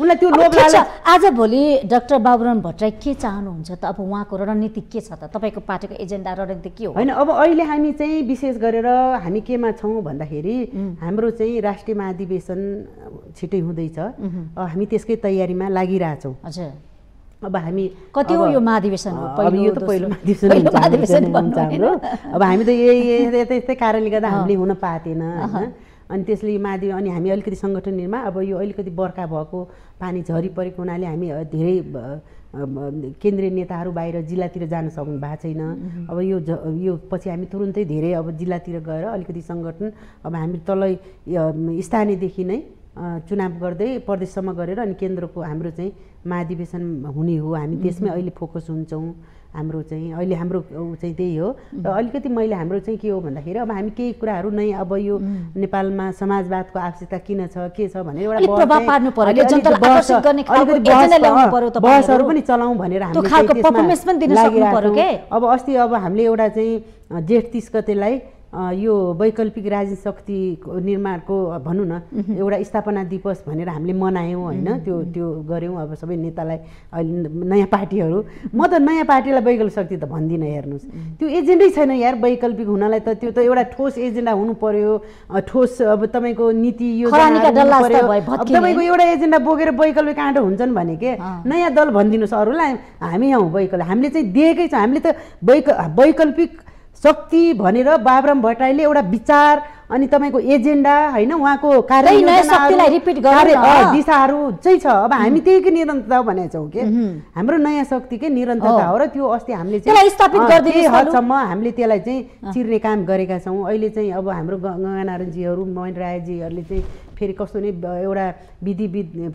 उनलाई त्यो लोभ लाग्छ। आज भोलि डाक्टर बाबुराम भट्टराई के चाहनुहुन्छ त, अब उहाँको रणनीति के छ त, तपाईँको पार्टीको एजेन्डा रणनीति के हो? होइन, अब अहिले हामी चाहिँ विशेष गरेर हामी केमा छौँ भन्दाखेरि हाम्रो चाहिँ राष्ट्रिय महाधिवेशन छिटै हुँदैछ, हामी त्यसकै तयारीमा लागिरहेछौँ। अब हामी कति हो यो महाधिवेशन हो? पहिलो यो त पहिलो महाधिवेशन हुन्छ हाम्रो। अब हामी त यही यस्तै कारणले गर्दा हामीले हुन पाएन होइन, अनि त्यसले माधि अनि हामी अलिकति सङ्गठन निर्माण अब यो अलिकति बर्खा भएको पानी झरी परेको हुनाले हामी धेरै केन्द्रीय नेताहरू बाहिर जिल्लातिर जान सक्नु भएको छैन। अब यो यो पछि हामी तुरुन्तै धेरै अब जिल्लातिर गएर अलिकति सङ्गठन अब हामी तलै स्थानीयदेखि नै चुनाव गर्दै प्रदेशसम्म गरेर अनि केन्द्रको हाम्रो चाहिँ महाधिवेशन हुने हो। हामी त्यसमै अहिले फोकस हुन्छौँ। हाम्रो चाहिँ अहिले हाम्रो चाहिँ त्यही हो। र अलिकति मैले हाम्रो चाहिँ के हो भन्दाखेरि अब हामी केही कुराहरू नै अब यो नेपालमा समाजवादको आवश्यकता किन छ के छ भनेर एउटा बहसहरू पनि चलाउँ भनेर हामीले अब अस्ति अब हामीले एउटा चाहिँ जेठ तीस गतेलाई यो वैकल्पिक राजनीतिक शक्ति निर्माणको भनौँ न एउटा स्थापना दिवस भनेर हामीले मनायौँ होइन, त्यो त्यो गऱ्यौँ। अब सबै नेतालाई अहिले नयाँ पार्टीहरू, म त नयाँ पार्टीलाई वैकल्पिक शक्ति त भन्दिनँ। हेर्नुहोस् त्यो एजेन्डै छैन यार वैकल्पिक हुनलाई, त त्यो त एउटा ठोस एजेन्डा हुनु पर्यो, ठोस अब तपाईँको नीति योजना तपाईँको एउटा एजेन्डा बोकेर वैकल्पिक आँटो हुन्छन् भने के नयाँ दल भनिदिनुहोस् अरूलाई। हामी हौ वैकल्पिक हामीले चाहिँ दिएकै छ, हामीले त वैक वैकल्पिक शक्ति भनेर बाबुराम भट्टराईले एउटा विचार अनि तपाईँको एजेन्डा होइन उहाँको दिशाहरू चाहिँ छ। अब हामी त्यहीकै निरन्तरता भनेको छौँ कि हाम्रो नयाँ शक्तिकै निरन्तरता हो र त्यो अस्ति हामीले हदसम्म हामीले त्यसलाई चाहिँ चिर्ने काम गरेका छौँ। अहिले चाहिँ अब हाम्रो गङ्गानारायणजीहरू महेन्द्र रायजीहरूले चाहिँ फेरि कस्तो नै एउटा विधि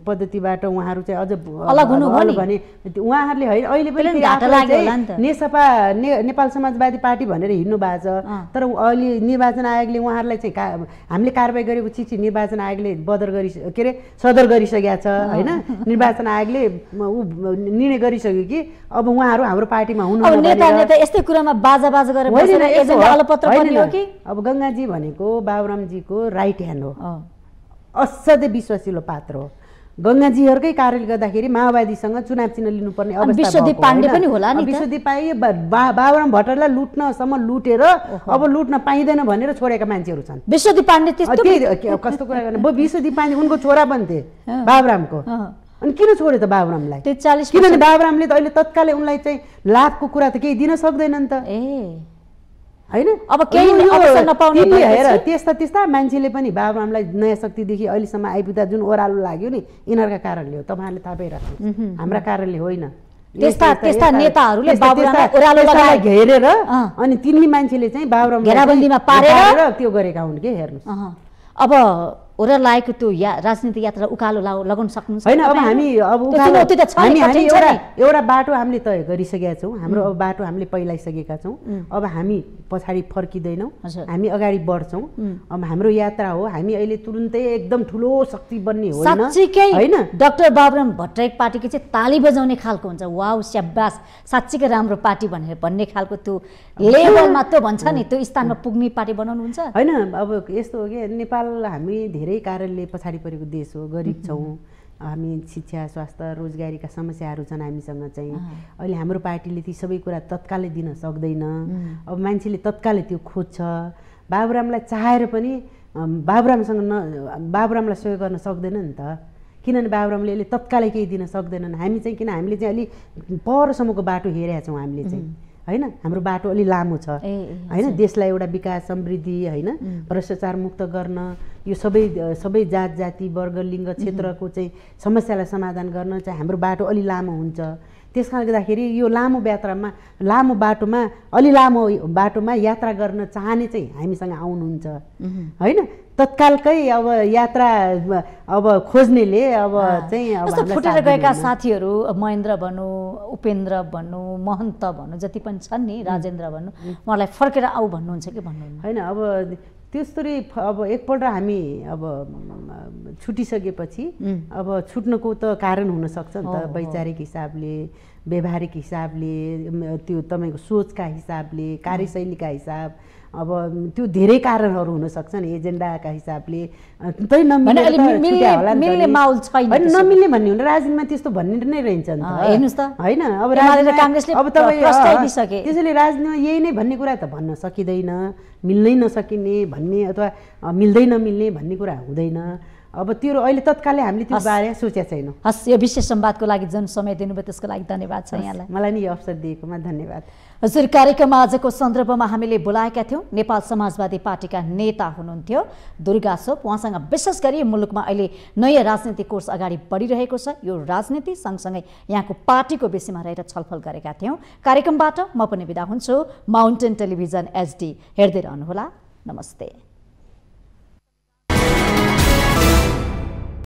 पद्धतिबाट उहाँहरू चाहिँ अझ अलग हुनु भयो भने उहाँहरूले होइन अहिले पनि नेसपा नेपाल समाजवादी पार्टी भनेर हिँड्नु भएको छ, तर अहिले निर्वाचन आयोगले उहाँहरूलाई चाहिँ हामीले कारवाही गरेको चिठी निर्वाचन आयोगले बदर गरि के अरे सदर गरिसकेका छ होइन। निर्वाचन आयोगले ऊ निर्णय गरिसक्यो कि अब उहाँहरू हाम्रो पार्टीमा हुनु। अब गङ्गाजी भनेको बाबुरामजीको राइट ह्यान्ड हो, असाध्यै विश्वासिलो पात्र हो। गंगाजीहरुकै कार्यले गर्दाखेरि माओवादीसँग चुनाव चिन्ह लिनुपर्ने अवस्था विश्वदीप पाण्डे पनि होला नि, विश्वदीप पाण्डे बाबुराम भट्टराईलाई लुट्नसम्म लुटेर अब लुट्न पाइदैन भनेर छोडेका मान्छेहरु छन्। विश्वदीप पाण्डे त्यस्तो कस्तो कुरा गर्ने, बो विश्वदीप पाण्डे उनको छोरा बन्थे बाबुरामको, अनि किन छोड्यो त बाबुरामलाई? किनभने बाबुरामले त अहिले तत्कालै उनलाई चाहिँ लाभको कुरा त केही दिन सक्दैन नि त। ए अब केही अवसर नपाउने हेर त्यस्ता त्यस्ता मान्छेले पनि बाबुरामलाई नयाँ शक्तिदेखि अहिलेसम्म आइपुग्दा जुन ओह्रालो लाग्यो नि यिनीहरूका कारणले हो, तपाईँहरूले थाहा पाइराख्नु हाम्रा कारणले होइन। त्यस्ता त्यस्ता नेताहरूले बाबुरामलाई ओह्रालो लगाएर घेरेर अनि तिनले मान्छेले चाहिँ बाबुराम घेराबन्दीमा पारेर त्यो गरेका हुन् के हेर्नुस्। अब ओह्रालो लागेको त्यो राजनीतिक यात्रा उकालो लगाउन सक्नुहुन्छ हैन? अब हामी अब उकालो हामी हामी एउटा एउटा बाटो हामीले तय गरिसकेका छौं, हाम्रो अब बाटो हामीले पहिलाइसकेका छौं, अब हामी पछाडि फर्किदैनौं, हामी अगाडि बढ्छौं। अब हाम्रो यात्रा हो, हामी अहिले तुरुन्तै एकदम ठुलो शक्ति बन्ने होइन हैन? डाक्टर बाबुराम भट्टराई पार्टीको चाहिँ ताली बजाउने खालको हुन्छ, वाउ शाबास साच्चीकै राम्रो पार्टी भनेर भन्ने खालको त्यो लेभलमा त्यो भन्छ नि त्यो स्थानमा पुग्ने पार्टी बनाउनु हुन्छ हैन? अब यस्तो हो के नेपाल हामी धेरै कारणले पछाडि परेको देश हो, गरिब छौँ हामी, शिक्षा स्वास्थ्य रोजगारीका समस्याहरू छन् हामीसँग चाहिँ। अहिले हाम्रो पार्टीले ती सबै कुरा तत्कालै दिन सक्दैन, अब मान्छेले तत्कालै त्यो खोज्छ। बाबुरामलाई चाहेर पनि बाबुरामसँग न बाबुरामलाई सहयोग गर्न सक्दैन नि त, किनभने बाबुरामले अहिले तत्कालै केही दिन सक्दैनन्। हामी चाहिँ किन हामीले चाहिँ अलि परसम्मको बाटो हेरेका छौँ हामीले चाहिँ हैन? हाम्रो बाटो अलि लामो छ हैन? देशलाई एउटा विकास समृद्धि हैन भ्रष्टाचार मुक्त गर्न, यो सबै सबै जात जाति वर्ग लिङ्ग क्षेत्रको चाहिँ समस्यालाई समाधान गर्न चाहिँ हाम्रो बाटो अलि लामो हुन्छ। त्यस कारणले गर्दाखेरि यो लामो यात्रामा लामो बाटोमा अलि लामो बाटोमा यात्रा गर्न चाहने चाहिँ हामीसँग आउनुहुन्छ हैन? तत्कालकै अब यात्रा अब खोज्नेले अब चाहिँ अब फुटेर गएका साथीहरू महेन्द्र भनौँ, उपेन्द्र भनौँ, महन्त भनौँ, जति पनि छन् नि, राजेन्द्र भनौँ, उहाँलाई फर्केर आऊ भन्नुहुन्छ कि भन्नुहुन्न हैन? अब त्यसरी अब एकपल्ट हामी अब छुटिसकेपछि अब छुट्नको त कारण हुनसक्छ नि त, वैचारिक हिसाबले, व्यवहारिक हिसाबले, त्यो तपाईँको सोचका हिसाबले, कार्यशैलीका हिसाब, अब त्यो धेरै कारणहरू हुनसक्छ नि, एजेन्डाका हिसाबले तै नमिल्ने माहौल छैन, नमिल्ने भन्ने हुन राजनीतिमा त्यस्तो भन्ने नै रहन्छ नि त हेर्नुस् त हैन? अब राजनीतिमा कांग्रेसले अब तपाईँ त्यसैले राजनीतिमा यही नै भन्ने कुरा त भन्न सकिदैन, मिल्नै नसकिने भन्ने अथवा मिल्दै नमिल्ने भन्ने कुरा हुँदैन। अब त्यो अहिले तत्कालै हामीले त्यो बारे सोचेका छैनौँ। हस्, यो विशेष संवादको लागि जुन समय दिनुभयो त्यसको लागि धन्यवाद छ यहाँलाई। मलाई नि यो अवसर दिएकोमा धन्यवाद। हजुर, कार्यक्रम आजको सन्दर्भमा हामीले बोलाएका थियौँ नेपाल समाजवादी पार्टीका नेता हुनुहुन्थ्यो दुर्गा सोप, उहाँसँग विशेष गरी मुलुकमा अहिले नयाँ राजनीतिक कोर्स अगाडि बढिरहेको छ, यो राजनीति सँगसँगै यहाँको पार्टीको विषयमा रहेर छलफल गरेका थियौँ। कार्यक्रमबाट म पनि बिदा हुन्छु। माउन्टेन टेलिभिजन एचडी हेर्दै रहनुहोला। नमस्ते।